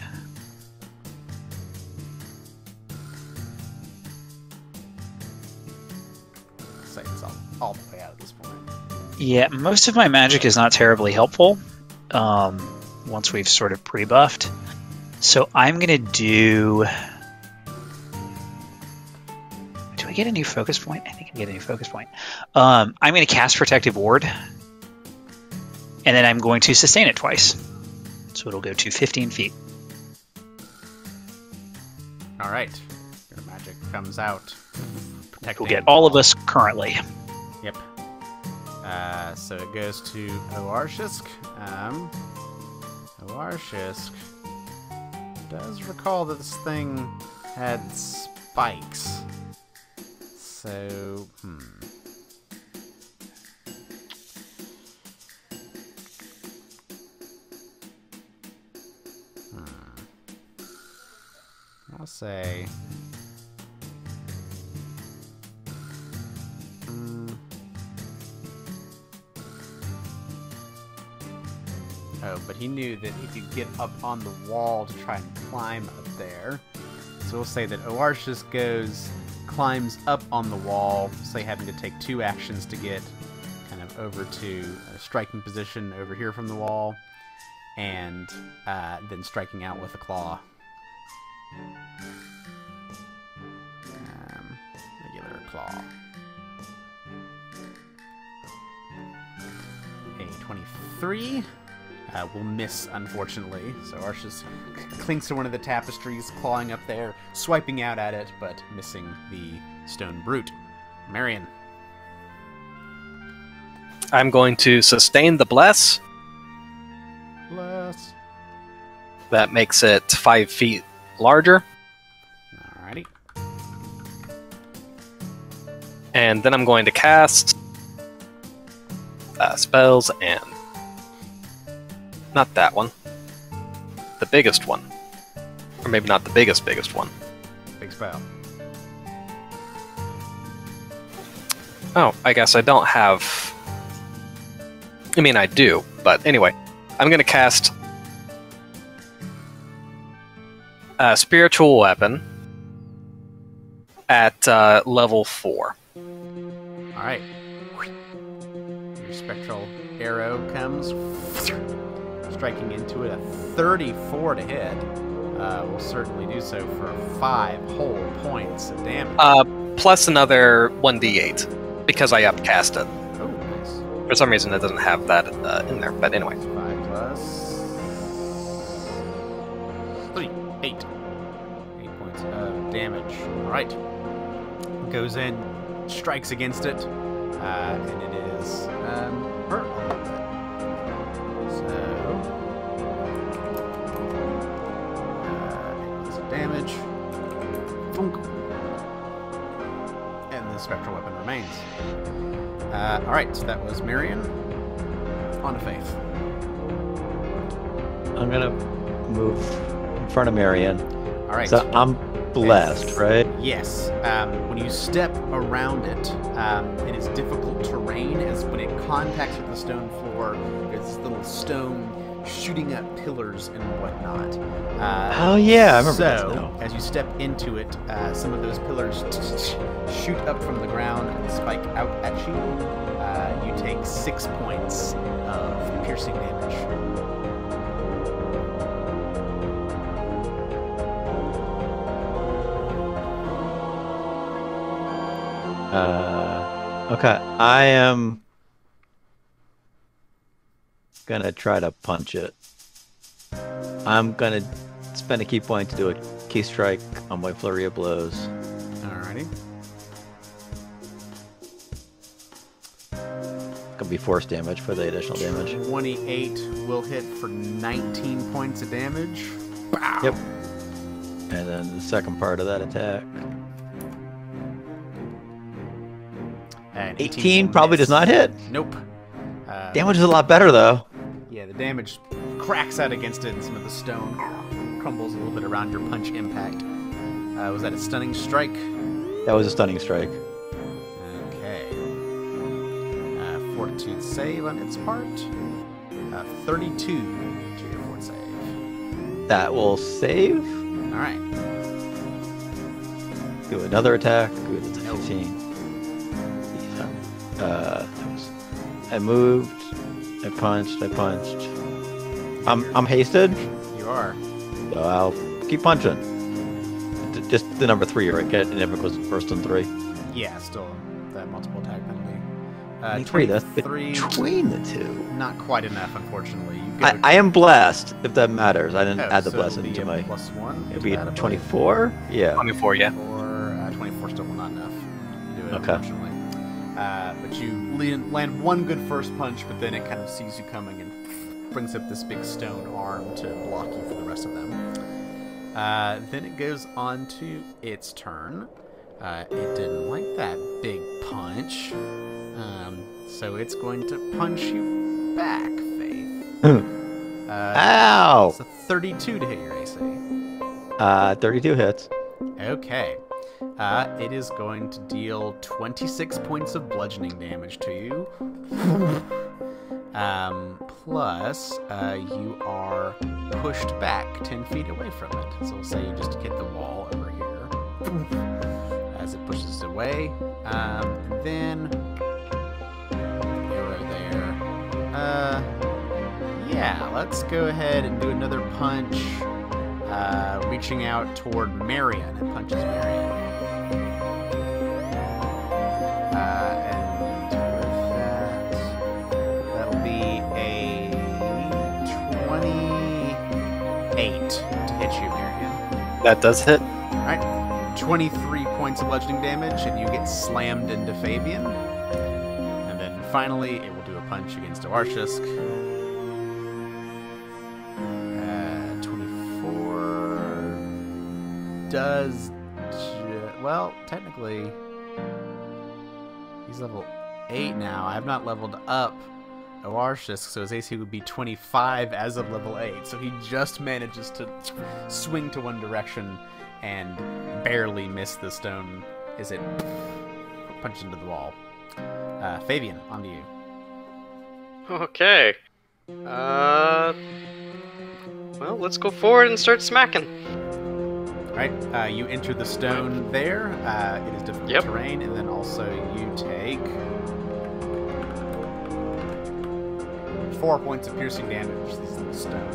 So it's all, all the way out at this point. Yeah, most of my magic is not terribly helpful um, once we've sort of pre-buffed. So I'm going to do... get a new focus point? I think I get a new focus point. Um, I'm going to cast Protective Ward, and then I'm going to sustain it twice. So it'll go to fifteen feet. All right. Your magic comes out. Protecting. We'll get all of us currently. Yep. Uh, so it goes to O'Arshusk. Um, O'Arshusk does recall that this thing had spikes. So, hmm. I'll say... Mm. Oh, but he knew that he could get up on the wall to try and climb up there. So we'll say that O'Arshusk goes, climbs up on the wall, say having to take two actions to get kind of over to a striking position over here from the wall, and uh, then striking out with a claw. Um, regular claw. A twenty-three. Uh, will miss, unfortunately. So Arshus clings to one of the tapestries, clawing up there, swiping out at it, but missing the stone brute. Marion. I'm going to sustain the bless. Bless. That makes it five feet larger. Alrighty. And then I'm going to cast uh, spells and... Not that one. The biggest one. Or maybe not the biggest, biggest one. Big spell. Oh, I guess I don't have... I mean, I do, but anyway. I'm going to cast... a Spiritual Weapon at uh, level four. Alright. Your Spectral Arrow comes... Striking into it, a thirty-four to hit uh, will certainly do so for five whole points of damage. Uh, plus another one d eight, because I upcast it. Oh, nice. For some reason, it doesn't have that uh, in there, but anyway. five plus... three, eight. eight points of damage. Alright. Goes in, strikes against it, uh, and it is um, hurt a little bit. Damage. And the spectral weapon remains. Uh, Alright, so that was Marion. On to Faith. I'm going to move in front of Marion. Alright. So I'm blessed, Faith. Right? Yes. Um, when you step around it, um, it is difficult terrain, as when it contacts with the stone floor, there's this little stone shooting up pillars and whatnot. Uh, oh yeah, I remember that. So, as you step into it, uh, some of those pillars shoot up from the ground and spike out at you. Uh, you take six points of piercing damage. Uh, okay, I am... gonna try to punch it. I'm gonna spend a key point to do a key strike on my flurry of blows. Alrighty. Gonna be force damage for the additional damage. twenty-eight will hit for nineteen points of damage. Bow. Yep. And then the second part of that attack. And eighteen, eighteen probably does not hit. Nope. Uh, damage is a lot better though. Yeah, the damage cracks out against it, and some of the stone crumbles a little bit around your punch impact. Uh, was that a stunning strike? That was a stunning strike. Okay. Uh, fortitude save on its part. Uh, thirty-two to your fort save. That will save. All right. Do another attack. Good, it's fifteen. Uh, that was. I moved. I punched, I punched. I'm I'm hasted. You are. So I'll keep punching. Just the number three, right? Get it never goes first and three. Yeah, still that multiple attack penalty. Uh, three, that's between the two. Not quite enough, unfortunately. You I, I am blessed, if that matters. I didn't oh, add the so blessing to my plus one. It'd be twenty-four? Yeah. twenty-four, yeah. Or uh, twenty-four still not enough to do it, okay. Unfortunately. Uh, but you land one good first punch, but then it kind of sees you coming and brings up this big stone arm to block you for the rest of them. Uh, then it goes on to its turn. Uh, it didn't like that big punch, um, so it's going to punch you back, Faith. uh, Ow! It's a thirty-two to hit your A C. Uh, thirty-two hits. Okay. Uh, it is going to deal twenty-six points of bludgeoning damage to you. um, plus, uh, you are pushed back ten feet away from it. So we'll say you just hit the wall over here as it pushes away. Um, and then over there. Uh, yeah, let's go ahead and do another punch. Uh, reaching out toward Marion. It punches Marion. Uh, and with that, that'll be a twenty-eight to hit you, Marion. That does hit. Alright. twenty-three points of bludgeoning damage, and you get slammed into Fabian. And then finally, it will do a punch against O'Arshusk. Does, well, technically, he's level eight now. I have not leveled up O'Arshusk, so his A C would be twenty-five as of level eight. So he just manages to swing to one direction and barely miss the stone as it punches into the wall. Uh, Fabian, on to you. Okay. Uh, well, let's go forward and start smacking. Right, uh, you enter the stone there. Uh, it is difficult yep. terrain, and then also you take four points of piercing damage. This is the stone.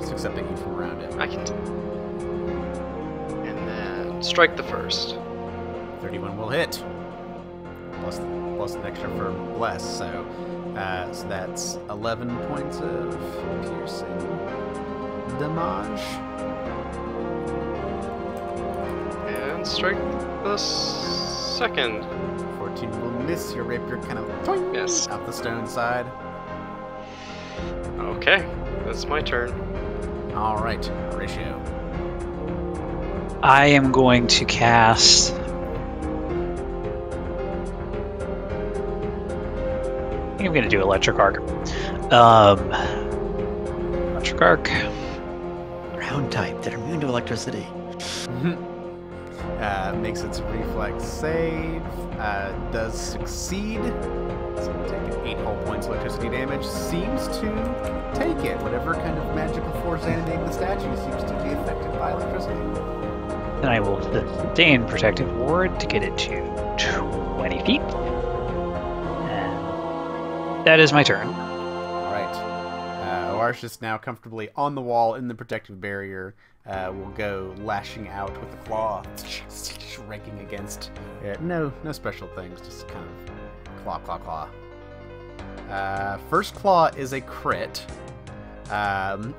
Just accepting you from around it. I can. T and then strike the first. thirty-one will hit. Plus, plus an extra for bless. So, uh, so that's eleven points of piercing damage. Strike the second. fourteen will miss. Your rapier kind of toink yes. out the stone side. Okay, that's my turn. All right, Horatio. I am going to cast I think I'm going to do Electric Arc. Um, electric Arc. Ground type that are immune to electricity. Uh, makes its reflex save, uh, does succeed, so taking eight whole points of electricity damage, seems to take it. Whatever kind of magical force animating the statue seems to be affected by electricity. Then I will sustain Protective Ward to get it to twenty feet. And that is my turn. Alright. Uh, O'Arsh is now comfortably on the wall in the Protective Barrier. Uh, will go lashing out with the claw, raking against it. No, no special things, just kind of claw, claw, claw. Uh, first claw is a crit. Um,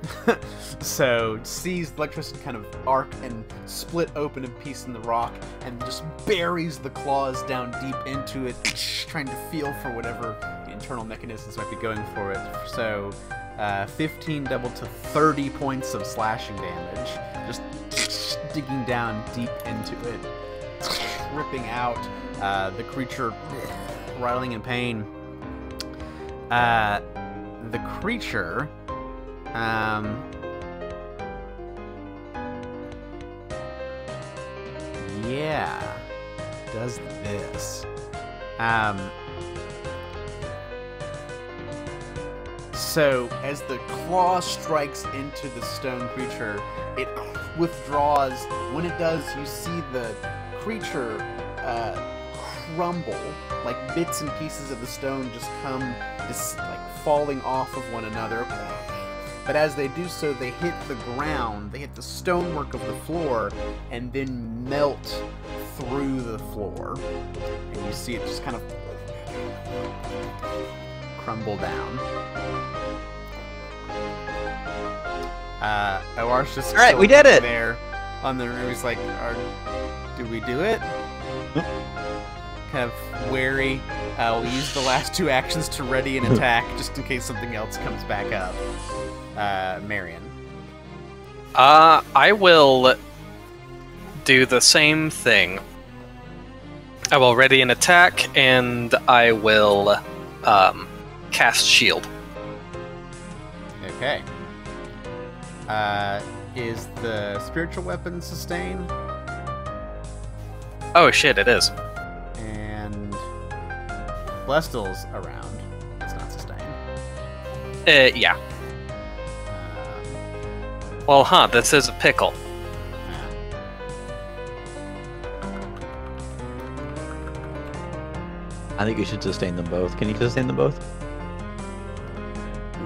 so sees the electricity kind of arc and split open a piece in the rock and just buries the claws down deep into it, trying to feel for whatever internal mechanisms might be going for it. So... Uh, fifteen doubled to thirty points of slashing damage. Just digging down deep into it. Ripping out uh, the creature, writhing in pain. Uh, the creature... Um, yeah. Does this. Um... So, as the claw strikes into the stone creature, it withdraws. When it does, you see the creature uh, crumble, like bits and pieces of the stone just come, just, like, falling off of one another. But as they do so, they hit the ground, they hit the stonework of the floor, and then melt through the floor. And you see it just kind of crumble down. Uh, O'Arsh just. All right, we did it. There, on the room, he's like, "Do we do it?" Kind of wary. Uh, we'll use the last two actions to ready an attack, just in case something else comes back up. Uh, Marion. Uh, I will do the same thing. I will ready an attack, and I will. Um, cast shield. Okay. Uh, is the spiritual weapon sustain. Oh shit, it is. And Celestial's around. It's not sustain. Uh, yeah. Um, well, huh, this is a pickle. I think you should sustain them both. Can you sustain them both?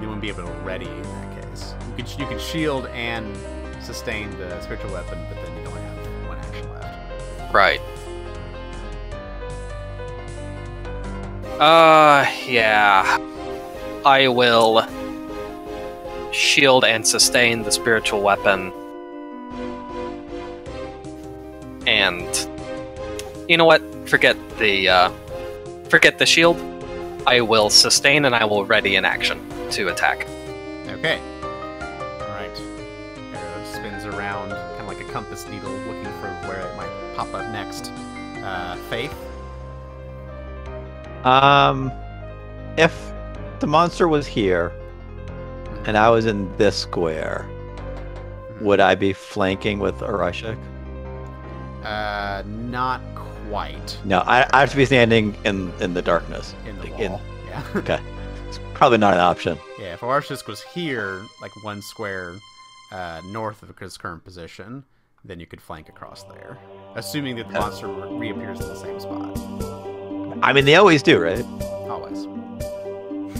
You wouldn't be able to ready in that case. You could, you could shield and sustain the spiritual weapon, but then you don't have one action left. Right. Uh, yeah. I will shield and sustain the spiritual weapon. And you know what? Forget the, uh, forget the shield. I will sustain and I will ready in action to attack. Okay. Alright. Arrow spins around, kind of like a compass needle, looking for where it might pop up next. Uh, Faith? Um, if the monster was here, and I was in this square, mm-hmm. would I be flanking with O'Arshusk? Uh, not white. No, I, I have to be standing in in the darkness. In the wall. In, yeah. Okay. It's probably not an option. Yeah, if O'Arshusk was here, like one square uh, north of his current position, then you could flank across there, assuming that the monster re reappears in the same spot. I mean, they always do, right? Always.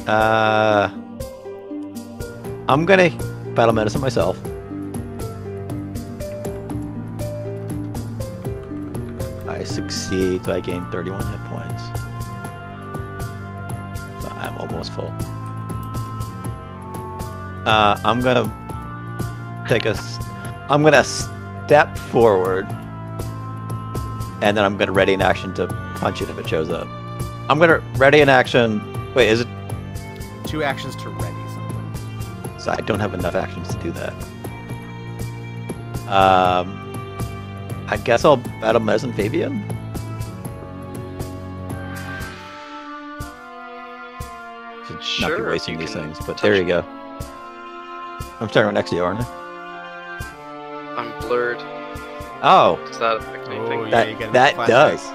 Uh, I'm gonna battle medicine myself. Succeed, so I gain thirty-one hit points. So I'm almost full. Uh, I'm gonna take a. I'm gonna step forward, and then I'm gonna ready in action to punch it if it shows up. I'm gonna ready in action. Wait, is it two actions to ready something? So I don't have enough actions to do that. Um. I guess I'll battle medicine Fabian. Should sure, not be wasting these things, but there you go. I'm starting with X E O, aren't I? I'm blurred. Oh. Does that affect anything? Oh, that yeah, that does.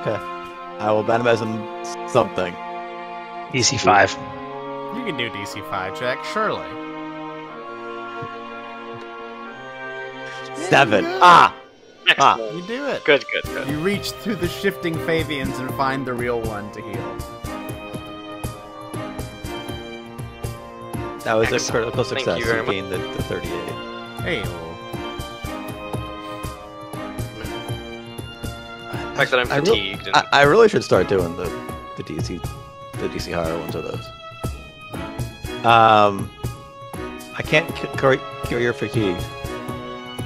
Okay. I will battle medicine something. D C five. You can do D C five, Jack, surely. Seven. Ah! Ah, you do it. Good, good, good. You reach through the shifting Fabians and find the real one to heal. That was Excellent. a critical success. Thank you very much. You gained the, the thirty-eight. Hey. The fact that I'm fatigued. I, re I, I really should start doing the the D C the D C higher ones of those. Um, I can't cure, cure your fatigue.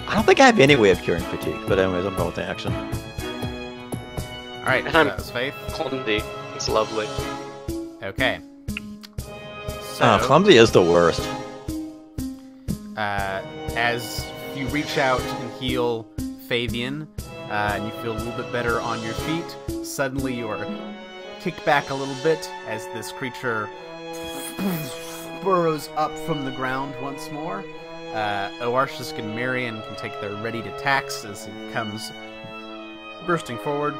I don't think I have any way of curing fatigue, but anyways, I'm going with the action. Alright, and I'm Faith. Clumsy. It's lovely. Okay. So, uh, clumsy is the worst. Uh, as you reach out and heal Fabian, uh, and you feel a little bit better on your feet, suddenly you are kicked back a little bit as this creature burrows up from the ground once more. Uh, O'Arshusk and Marion can take their readied attacks as it comes bursting forward.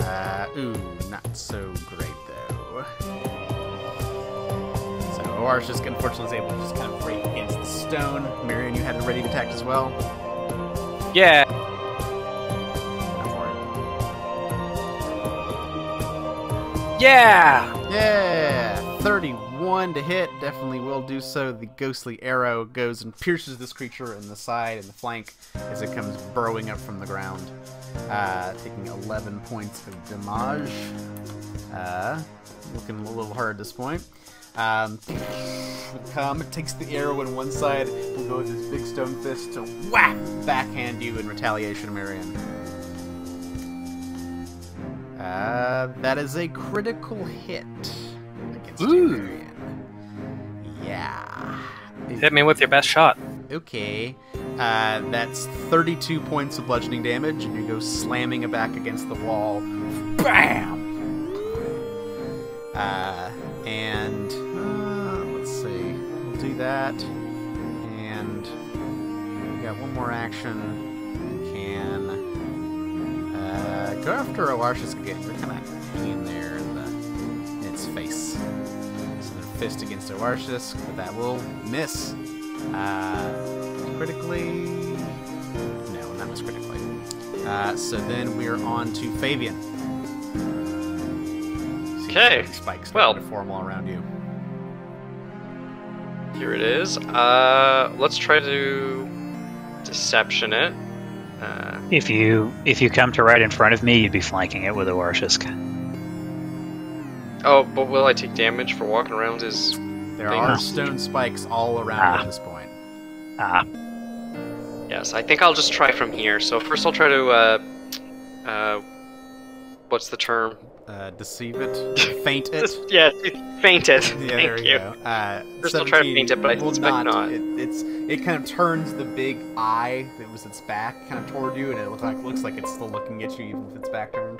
Uh, ooh, not so great though. So O'Arshusk unfortunately is able to just kind of break against the stone. Marion, you had a readied attack as well. Yeah. Yeah! Yeah! thirty-one to hit, definitely will do so. The ghostly arrow goes and pierces this creature in the side and the flank as it comes burrowing up from the ground, uh, taking eleven points of damage. Uh, looking a little hard at this point. Um, come, it takes the arrow in one side, will go with his big stone fist to whack, backhand you in retaliation, Marion. Uh, that is a critical hit against Marion. Yeah. Hit me with your best shot. Okay. Uh, that's thirty-two points of bludgeoning damage, and you go slamming it back against the wall. Bam! Uh, and uh, let's see, we'll do that. And we got one more action. We can uh, go after O'Arshusk again. We're kind of in there in, the, in its face. So then fist against O'Arshusk, but that will miss. Uh, critically? No, not miss critically. Uh, so then we're on to Fabian. Okay. Spikes well, to form all around you. Here it is. Uh, let's try to deception it. Uh, if you if you come to right in front of me, you'd be flanking it with a O'Arshusk. Oh, but will I take damage for walking around his? There thing? are stone spikes all around ah. at this point. Ah. Yes, I think I'll just try from here. So first, I'll try to. Uh, uh, what's the term? Uh, deceive it, faint it. yeah, faint it. Yeah, Thank there you. you. Uh, First, I'll try to faint it, but I suspect not. not. It, it's it kind of turns the big eye that was its back kind of toward you, and it looks like looks like it's still looking at you even if it's back turned.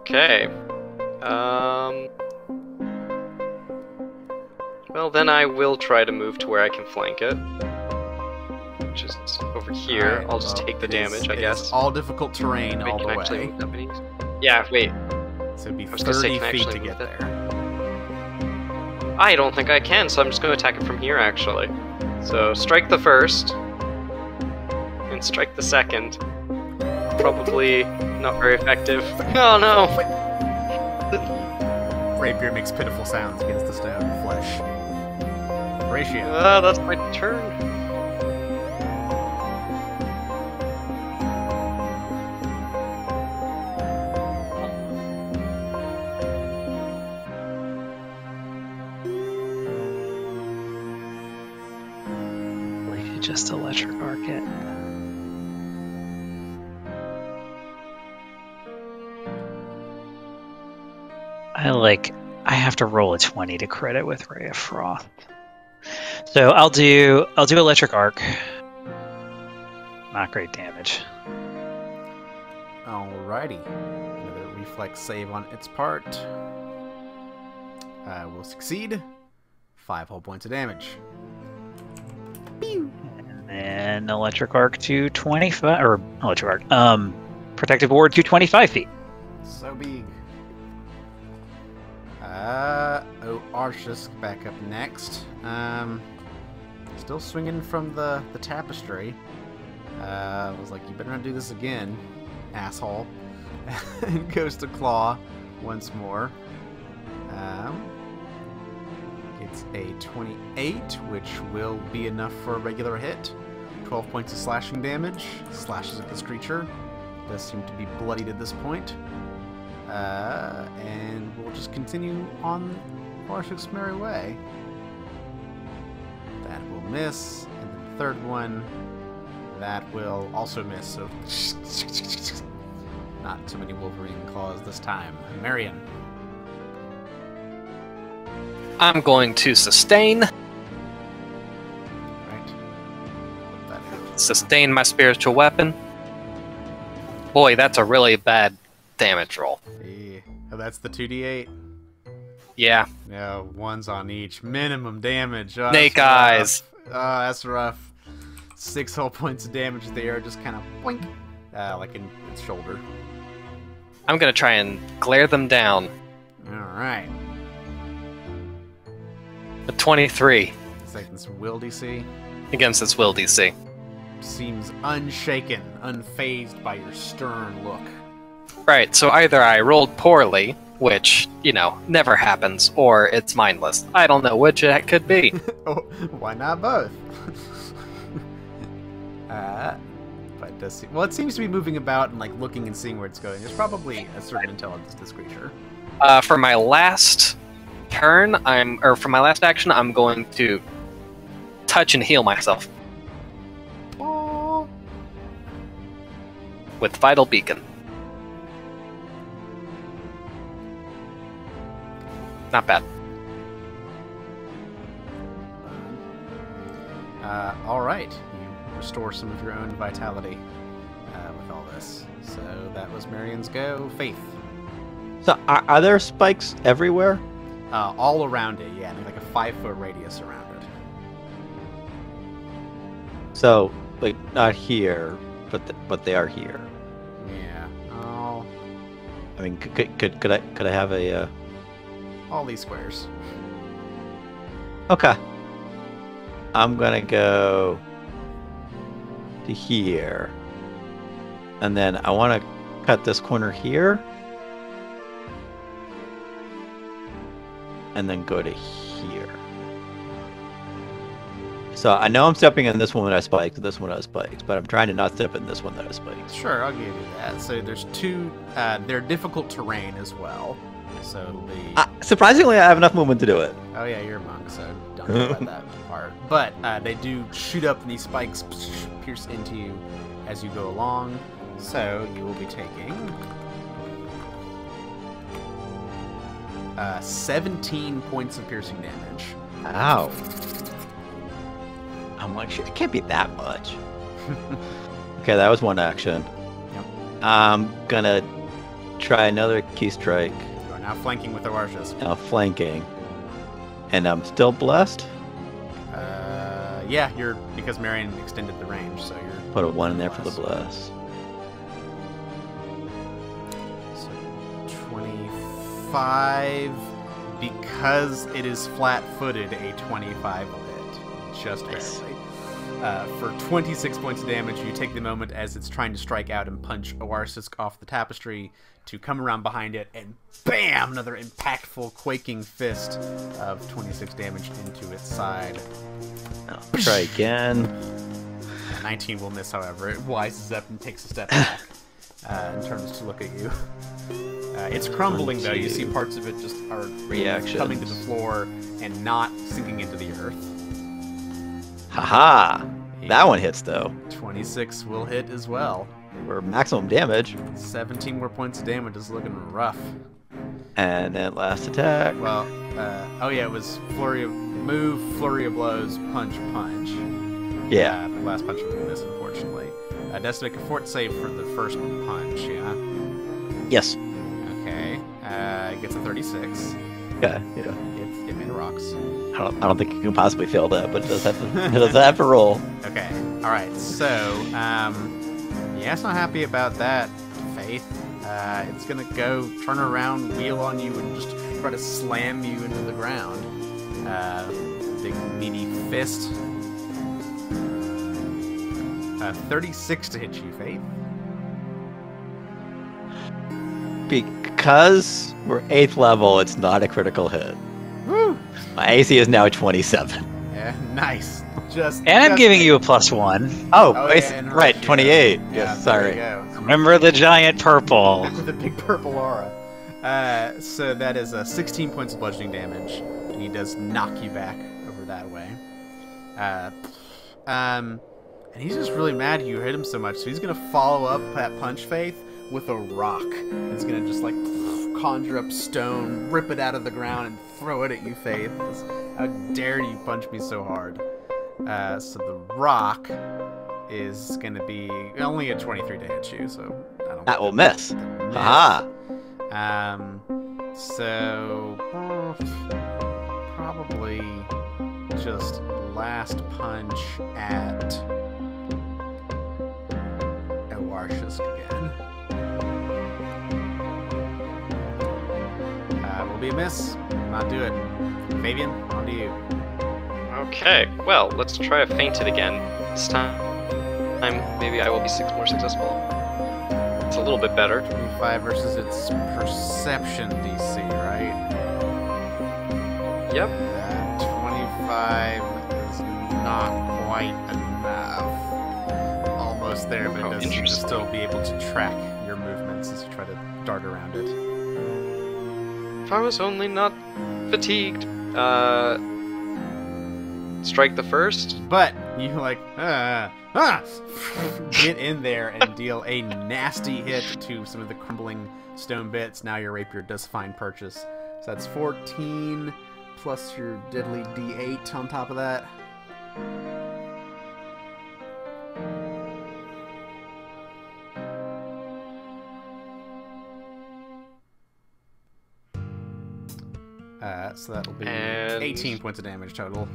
Okay. Um. Well, then I will try to move to where I can flank it. Just over here. Right, I'll just well, take the damage, I guess. All difficult terrain all the way. Yeah, wait. So it'd be thirty feet to get there. I don't think I can, so I'm just going to attack it from here, actually. So strike the first, and strike the second. Probably not very effective. Oh no! Rapier makes pitiful sounds against the stone flesh. Ratio. Ah, uh, that's my turn. Just electric arc it. I like. I have to roll a twenty to credit with Ray of Froth. So I'll do. I'll do electric arc. Not great damage. Alrighty. Another reflex save on its part. I will succeed. Five whole points of damage. Pew. And electric arc to twenty-five, or electric arc, um, protective ward to twenty-five feet. So big. Uh, O'Arshusk back up next. Um, still swinging from the, the tapestry. Uh, I was like, you better not do this again, asshole. And goes to claw once more. Um... It's a twenty-eight, which will be enough for a regular hit. twelve points of slashing damage. Slashes at this creature. Does seem to be bloodied at this point. Uh, and we'll just continue on Orship's merry way. That will miss. And then the third one, that will also miss. So not too many Wolverine claws this time. Marion. I'm going to sustain. Right. Sustain my spiritual weapon. Boy, that's a really bad damage roll. Yeah. Oh, that's the two D eight? Yeah. No, one's on each. Minimum damage. Oh, Snake eyes. Oh, that's rough. Six whole points of damage there, just kind of boink. Uh, like in its shoulder. I'm going to try and glare them down. Alright. A twenty-three. It's like this will D C? Against this will D C. Seems unshaken, unfazed by your stern look. Right, so either I rolled poorly, which, you know, never happens, or it's mindless. I don't know which that could be. Oh, why not both? uh, but it does seem, well, it seems to be moving about and, like, looking and seeing where it's going. There's probably a certain intelligence to this creature. Uh, for my last... turn, I'm, or for my last action, I'm going to touch and heal myself. Aww. With Vital Beacon. Not bad. Uh, Alright, you restore some of your own vitality uh, with all this. So that was Marion's go. Faith. So are, are there spikes everywhere? Uh, all around it, yeah. Like a five-foot radius around it. So, like, not here, but the, but they are here. Yeah. Oh. I mean, could could could I could I have a? Uh... All these squares. Okay. I'm gonna go to here, and then I want to cut this corner here. And then go to here. So I know I'm stepping in this one that I spiked, this one that I spiked, but I'm trying to not step in this one that I spiked. Sure, I'll give you that. So there's two, uh, they're difficult terrain as well. So it'll be... Uh, surprisingly, I have enough movement to do it. Oh yeah, you're a monk, so don't worry about that part. But uh, they do shoot up and these spikes pierce into you as you go along. So you will be taking... Uh, seventeen points of piercing damage. Ow. I'm like, shit, it can't be that much. Okay, that was one action. Yep. I'm gonna try another key strike. You are now flanking with O'Arshusk. Now flanking. And I'm still blessed? Uh, yeah, you're, because Marion extended the range, so you're... Put a one in there for the bless. Five, because it is flat-footed, a twenty-five on it, just nice. Barely. Uh, for twenty-six points of damage, you take the moment as it's trying to strike out and punch O'Arshusk off the tapestry to come around behind it, and bam! Another impactful, quaking fist of twenty-six damage into its side. I'll try again. nineteen will miss, however. It wises up and takes a step back uh, and turns to look at you. Uh, it's crumbling, one, though. You see parts of it just are coming to the floor and not sinking into the earth. Haha! -ha. That one hits, though. twenty-six will hit as well. We're maximum damage. seventeen more points of damage is looking rough. And then last attack. Well, uh, oh yeah, it was flurry of move, flurry of blows, punch, punch. Yeah. Uh, the last punch was a miss, unfortunately. Uh, it has to make a fort save for the first punch, yeah? Yes. Okay, uh, it gets a thirty-six. Yeah, yeah. It, it made rocks. I don't, I don't think you can possibly fail that, but it does have to, it does have to roll. Okay, alright, so, um, yeah, it's not happy about that, Faith. Uh, it's gonna go turn around, wheel on you, and just try to slam you into the ground. Uh, big meaty fist. Uh, thirty-six to hit you, Faith. Because we're eighth level, it's not a critical hit. Woo. My A C is now twenty-seven. Yeah, nice. Just and just I'm giving it. You a plus one. Oh, oh yeah, right, Russia. twenty-eight. Yeah, yes, sorry. Remember the giant purple. The big purple aura. Uh, so that is uh, sixteen points of bludgeoning damage. And he does knock you back over that way. Uh, um, and he's just really mad you hit him so much, so he's going to follow up that punch, Faith, with a rock. It's gonna just like conjure up stone, rip it out of the ground, and throw it at you, Faith. How dare you punch me so hard? Uh, so the rock is gonna be only a twenty-three to hit you, so I don't. That will miss. miss. Aha. Um. So probably just last punch at O'Arshusk again. Uh, will be a miss. Not do it. Fabian, on to you. Okay, well, let's try to faint it again. This time, I'm, maybe I will be six more successful. It's a little bit better. twenty-five versus its perception D C, right? Yep. Uh, twenty-five is not quite enough. Almost there, but oh, it doesn't still be able to track your movements as you try to dart around it. I was only not fatigued. Uh, strike the first. But you like uh, ah, get in there and deal a nasty hit to some of the crumbling stone bits. Now your rapier does find purchase. So that's fourteen plus your deadly D eight on top of that. that, so that'll be and eighteen points of damage total.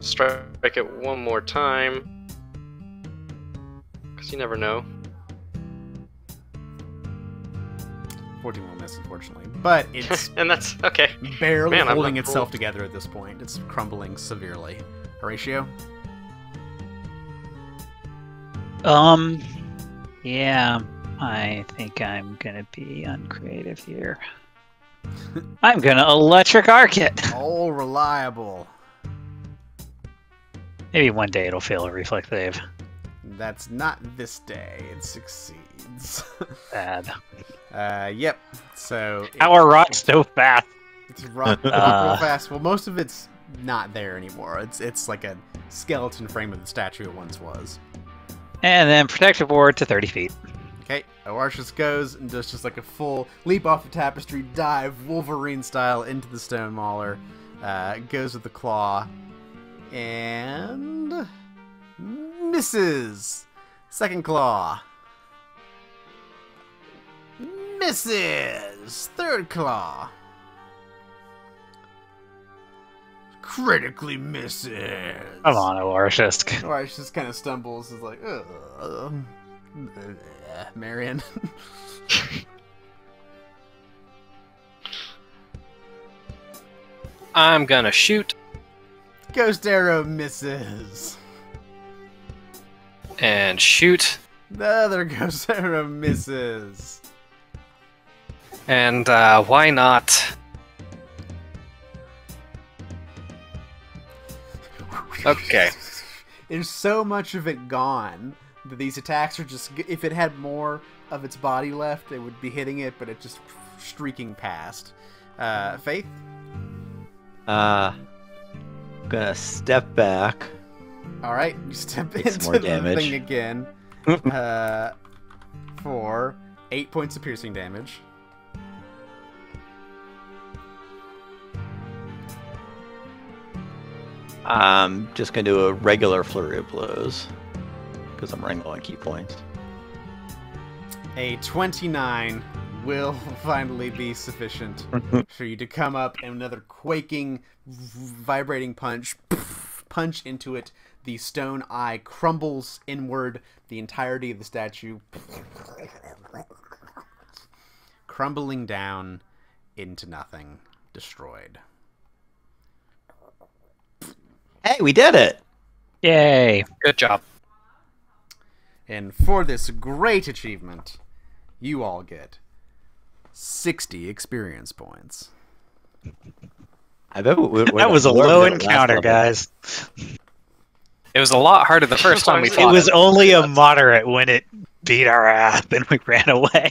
Strike it one more time, because you never know. fourteen will miss, unfortunately, but it's and that's okay. Barely Man, holding itself cool. together at this point. It's crumbling severely. Horatio? Um, yeah, I think I'm gonna be uncreative here. I'm gonna electric arc it. All reliable. Maybe one day it'll fail a reflex save. That's not this day. It succeeds. Bad. Uh, yep. So how are rocks so fast? It's rock uh, real fast. Well, most of it's not there anymore. It's it's like a skeleton frame of the statue it once was. And then protective ward to thirty feet. Okay. O'Arshusk goes and does just like a full leap off the tapestry, dive Wolverine style into the stone mauler. Uh, goes with the claw and misses. Second claw. Misses. Third claw. Critically misses. Come on, O'Arshusk. O'Arshusk kind of stumbles. Is like, ugh. Marion. I'm gonna shoot. Ghost arrow misses. And shoot. The other ghost arrow misses. And uh, why not? Okay. There's so much of it gone that these attacks are just... If it had more of its body left, they would be hitting it, but it's just streaking past. Uh, Faith? Uh, I'm gonna step back. Alright, you step Make into the thing again. uh, for eight points of piercing damage. I'm just going to do a regular flurry of blows, because I'm running low on key points. A twenty-nine will finally be sufficient for you to come up and another quaking, vibrating punch, punch into it. The stone eye crumbles inward, the entirety of the statue crumbling down into nothing, destroyed. Hey, we did it! Yay! Good job. And for this great achievement, you all get sixty experience points. I bet we, that was a low encounter, guys. It was a lot harder the first time we fought. It was only a moderate when it beat our ass and we ran away.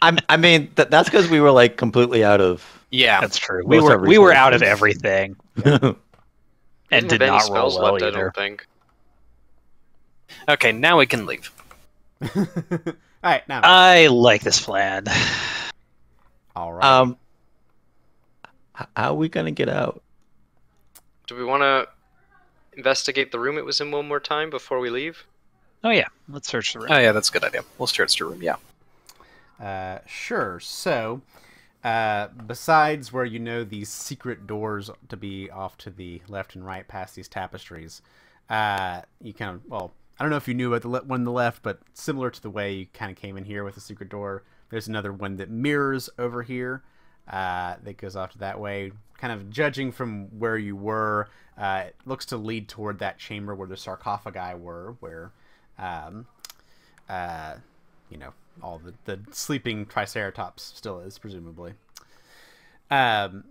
I, I mean, th that's because we were like completely out of. Yeah, that's true. We were we were out of everything. Yeah. And did not roll well left, either. I don't think. Okay, now we can leave. All right, now. I like this plan. All right. Um, how are we gonna get out? Do we want to investigate the room it was in one more time before we leave? Oh yeah, let's search the room. Oh yeah, that's a good idea. We'll search the room. Yeah. Uh, sure. So. Uh, besides where you know these secret doors to be off to the left and right past these tapestries, uh, you kind of, well, I don't know if you knew about the one on the left, but similar to the way you kind of came in here with the secret door, there's another one that mirrors over here uh, that goes off to that way. Kind of judging from where you were, uh, it looks to lead toward that chamber where the sarcophagi were, where, um, uh, you know, all the, the sleeping triceratops still is, presumably. Um,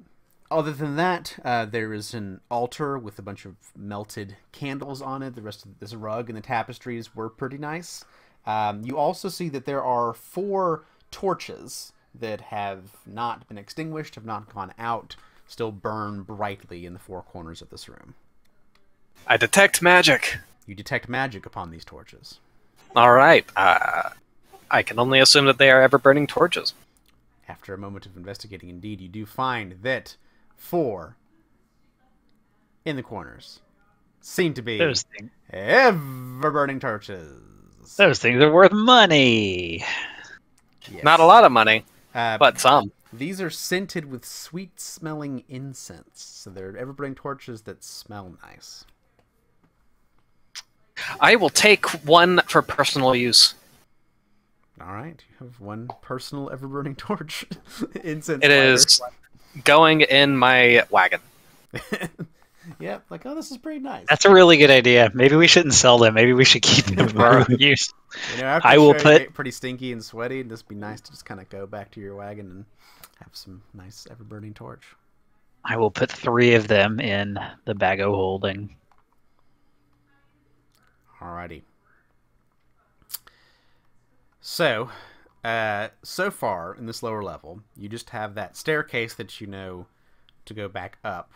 other than that, uh, there is an altar with a bunch of melted candles on it. The rest of this rug and the tapestries were pretty nice. Um, you also see that there are four torches that have not been extinguished, have not gone out, still burn brightly in the four corners of this room. I detect magic. You detect magic upon these torches. All right. Uh... I can only assume that they are ever-burning torches. After a moment of investigating, indeed, you do find that four in the corners seem to be ever-burning torches. Those things are worth money. Yes. Not a lot of money, uh, but some. These are scented with sweet-smelling incense, so they're ever-burning torches that smell nice. I will take one for personal use. All right, you have one personal ever-burning torch. Incense. It lighter. Is going in my wagon. Yeah, like, oh, this is pretty nice. That's a really good idea. Maybe we shouldn't sell them. Maybe we should keep them for our use. You know, after I will put pretty stinky and sweaty, and this would be nice to just kind of go back to your wagon and have some nice ever-burning torch. I will put three of them in the bag of holding. Alrighty. So, uh, so far in this lower level, you just have that staircase that you know to go back up.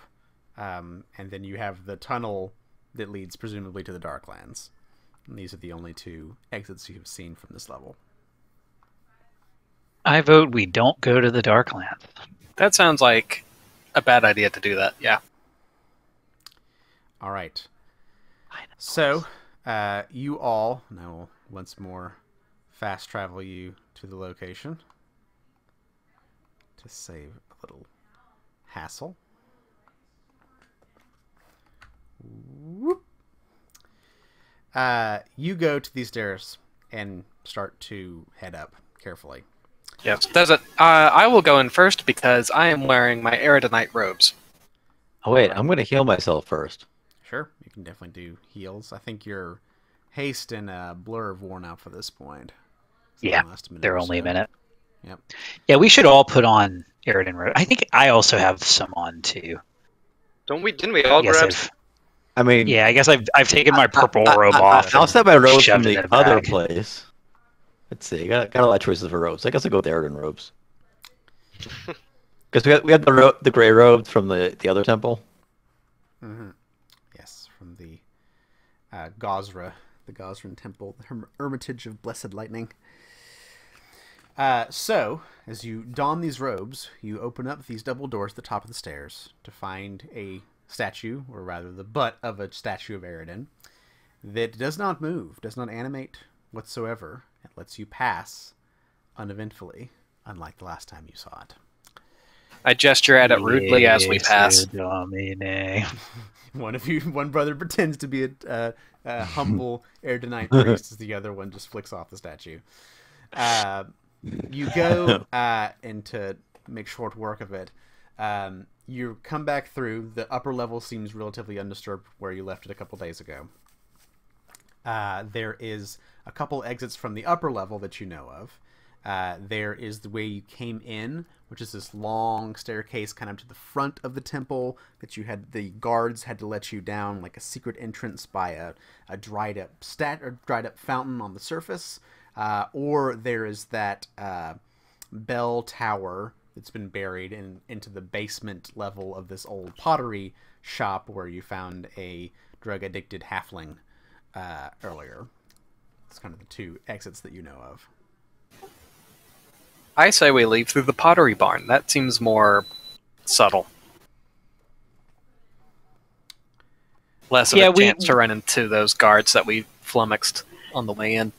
Um, and then you have the tunnel that leads presumably to the Darklands. And these are the only two exits you've seen from this level. I vote we don't go to the Darklands. That sounds like a bad idea to do that, yeah. Alright. So, uh, you all, and I will once more fast travel you to the location to save a little hassle. Whoop. Uh, you go to these stairs and start to head up carefully. Yes, does it? Uh, I will go in first because I am wearing my Eridanite robes. Oh wait, I'm going to heal myself first. Sure, you can definitely do heals. I think your haste and uh, blur have worn out for this point. So yeah, the they're only so. a minute. Yep. Yeah, we should all put on Eridan robes. I think I also have some on too. Don't we? Didn't we all grab? I mean, yeah, I guess I've I've taken my purple I, I, robe I, I, off. I'll set my robe from the other back. place. Let's see, got got a lot of choices for robes. I guess I'll go with the Eridan robes. Because we had we had the ro the gray robes from the the other temple. Mm-hmm. Yes, from the uh, Gosra, the Gosran temple, the her Hermitage of Blessed Lightning. Uh, so, as you don these robes, you open up these double doors at the top of the stairs to find a statue, or rather the butt of a statue of Eridan, that does not move, does not animate whatsoever, and lets you pass uneventfully, unlike the last time you saw it. I gesture at it rudely yes, as we pass. One of you, one brother pretends to be a, uh, a humble Eridanite priest, as the other one just flicks off the statue. Uh... You go uh, and to make short work of it, um, you come back through. The upper level seems relatively undisturbed where you left it a couple days ago. Uh, there is a couple exits from the upper level that you know of. Uh, there is the way you came in, which is this long staircase kind of to the front of the temple that you had. The guards had to let you down like a secret entrance by a, a dried up stat or dried up fountain on the surface. Uh, or there is that uh, bell tower that's been buried in, into the basement level of this old pottery shop where you found a drug-addicted halfling uh, earlier. It's kind of the two exits that you know of. I say we leave through the pottery barn. That seems more subtle. Less of yeah, a we... chance to run into those guards that we flummoxed on the way in.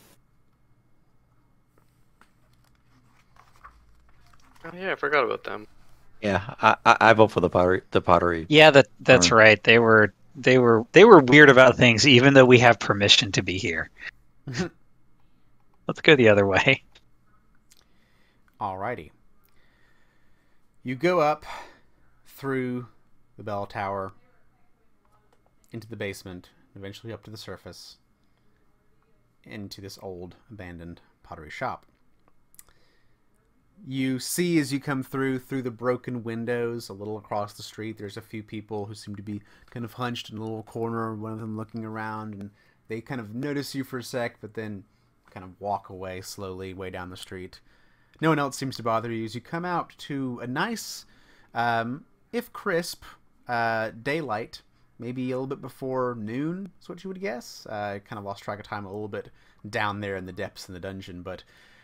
Oh yeah, I forgot about them. Yeah, I I, I vote for the pottery. The pottery. Yeah, that that's um, right. They were they were they were weird about things, even though we have permission to be here. Let's go the other way. Alrighty. You go up through the bell tower into the basement, eventually up to the surface, into this old abandoned pottery shop. You see as you come through, through the broken windows, a little across the street, there's a few people who seem to be kind of hunched in a little corner, one of them looking around, and they kind of notice you for a sec, but then kind of walk away slowly way down the street. No one else seems to bother you as you come out to a nice, um, if crisp, uh, daylight, maybe a little bit before noon is what you would guess. I uh, kind of lost track of time a little bit down there in the depths in the dungeon, but...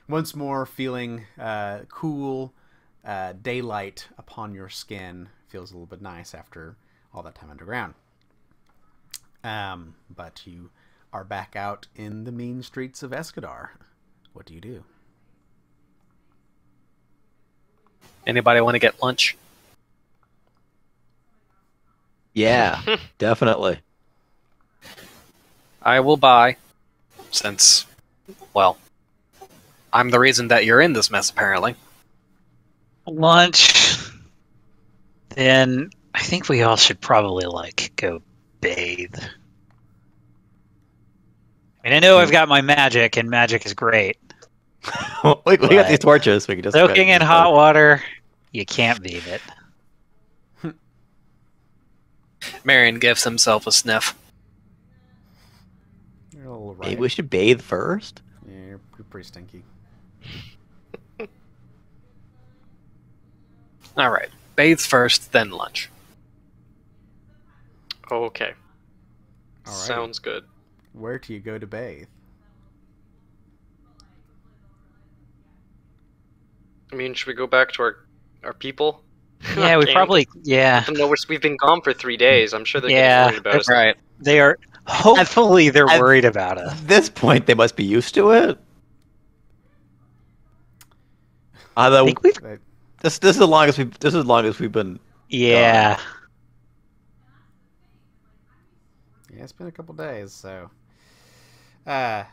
Once more, feeling uh, cool uh, daylight upon your skin feels a little bit nice after all that time underground. Um, but you are back out in the mean streets of Escadar. What do you do? Anybody want to get lunch? Yeah, definitely. I will buy, since, well, I'm the reason that you're in this mess, apparently. Lunch. Then I think we all should probably, like, go bathe. I mean, I know I've got my magic, and magic is great. we we got these torches. We can just soaking in hot water, you can't beat it. Marion gives himself a sniff. Right. Maybe we should bathe first? Yeah, you're pretty stinky. Alright. Bathe first, then lunch. Okay. All right. Sounds good. Where do you go to bathe? I mean, should we go back to our, our people? Yeah, we probably... Yeah. No, we're, we've been gone for three days. I'm sure they're yeah, worried about us. Right. They are... Hopefully they're at, worried about us. At this point, they must be used to it. Although, I think we've... This, this is the longest we've... This is the longest we've been... Yeah. Gone. Yeah, it's been a couple days, so... Uh...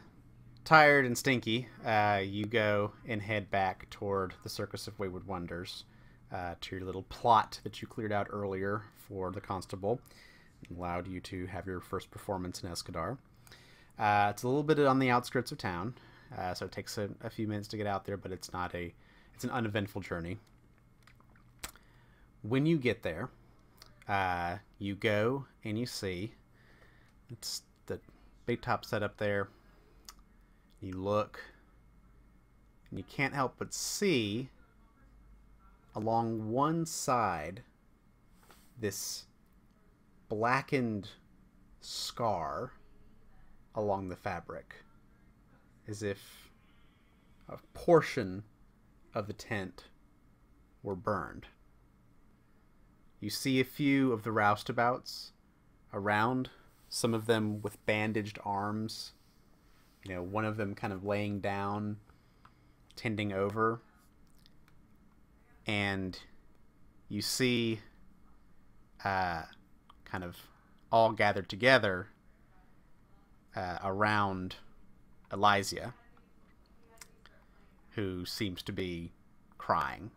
Tired and stinky, uh, you go and head back toward the Circus of Wayward Wonders, uh, to your little plot that you cleared out earlier for the Constable. It allowed you to have your first performance in Escadar. Uh, it's a little bit on the outskirts of town, uh, so it takes a, a few minutes to get out there, but it's not a it's an uneventful journey. When you get there, uh, you go and you see it's the big top set up there. You look, and you can't help but see, along one side, this blackened scar along the fabric, as if a portion of the tent were burned. You see a few of the roustabouts around, some of them with bandaged arms. You know, one of them kind of laying down, tending over, and you see uh, kind of all gathered together uh, around Elysia, who seems to be crying.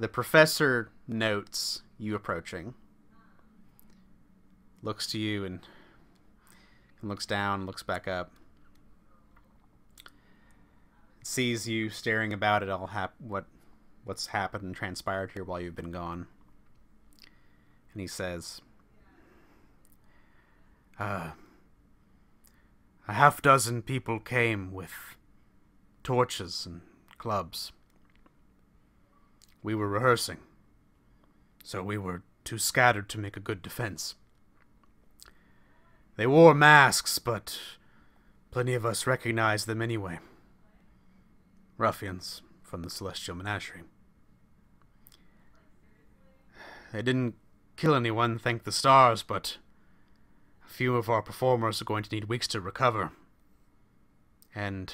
The professor notes you approaching, looks to you and... And looks down, looks back up, sees you staring about at all hap what, what's happened and transpired here while you've been gone, and he says, uh, "A half dozen people came with torches and clubs. We were rehearsing, so we were too scattered to make a good defense. They wore masks, but plenty of us recognized them anyway. Ruffians from the Celestial Menagerie. They didn't kill anyone, thank the stars, but a few of our performers are going to need weeks to recover. And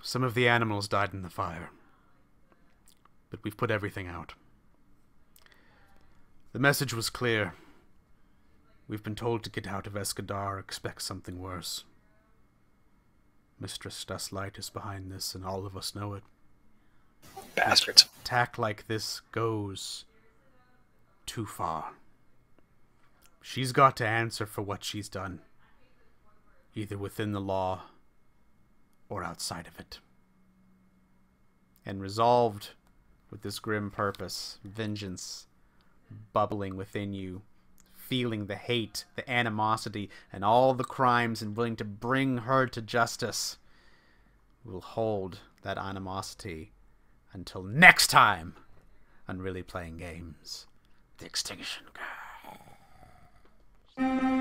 some of the animals died in the fire. But we've put everything out. The message was clear. We've been told to get out of Escadar, expect something worse. Mistress Dusklight is behind this, and all of us know it. Bastards. An attack like this goes too far. She's got to answer for what she's done, either within the law or outside of it." And resolved with this grim purpose, vengeance bubbling within you, feeling the hate, the animosity, and all the crimes, and willing to bring her to justice, we'll hold that animosity until next time on Really Playing Games. The Extinction Curse.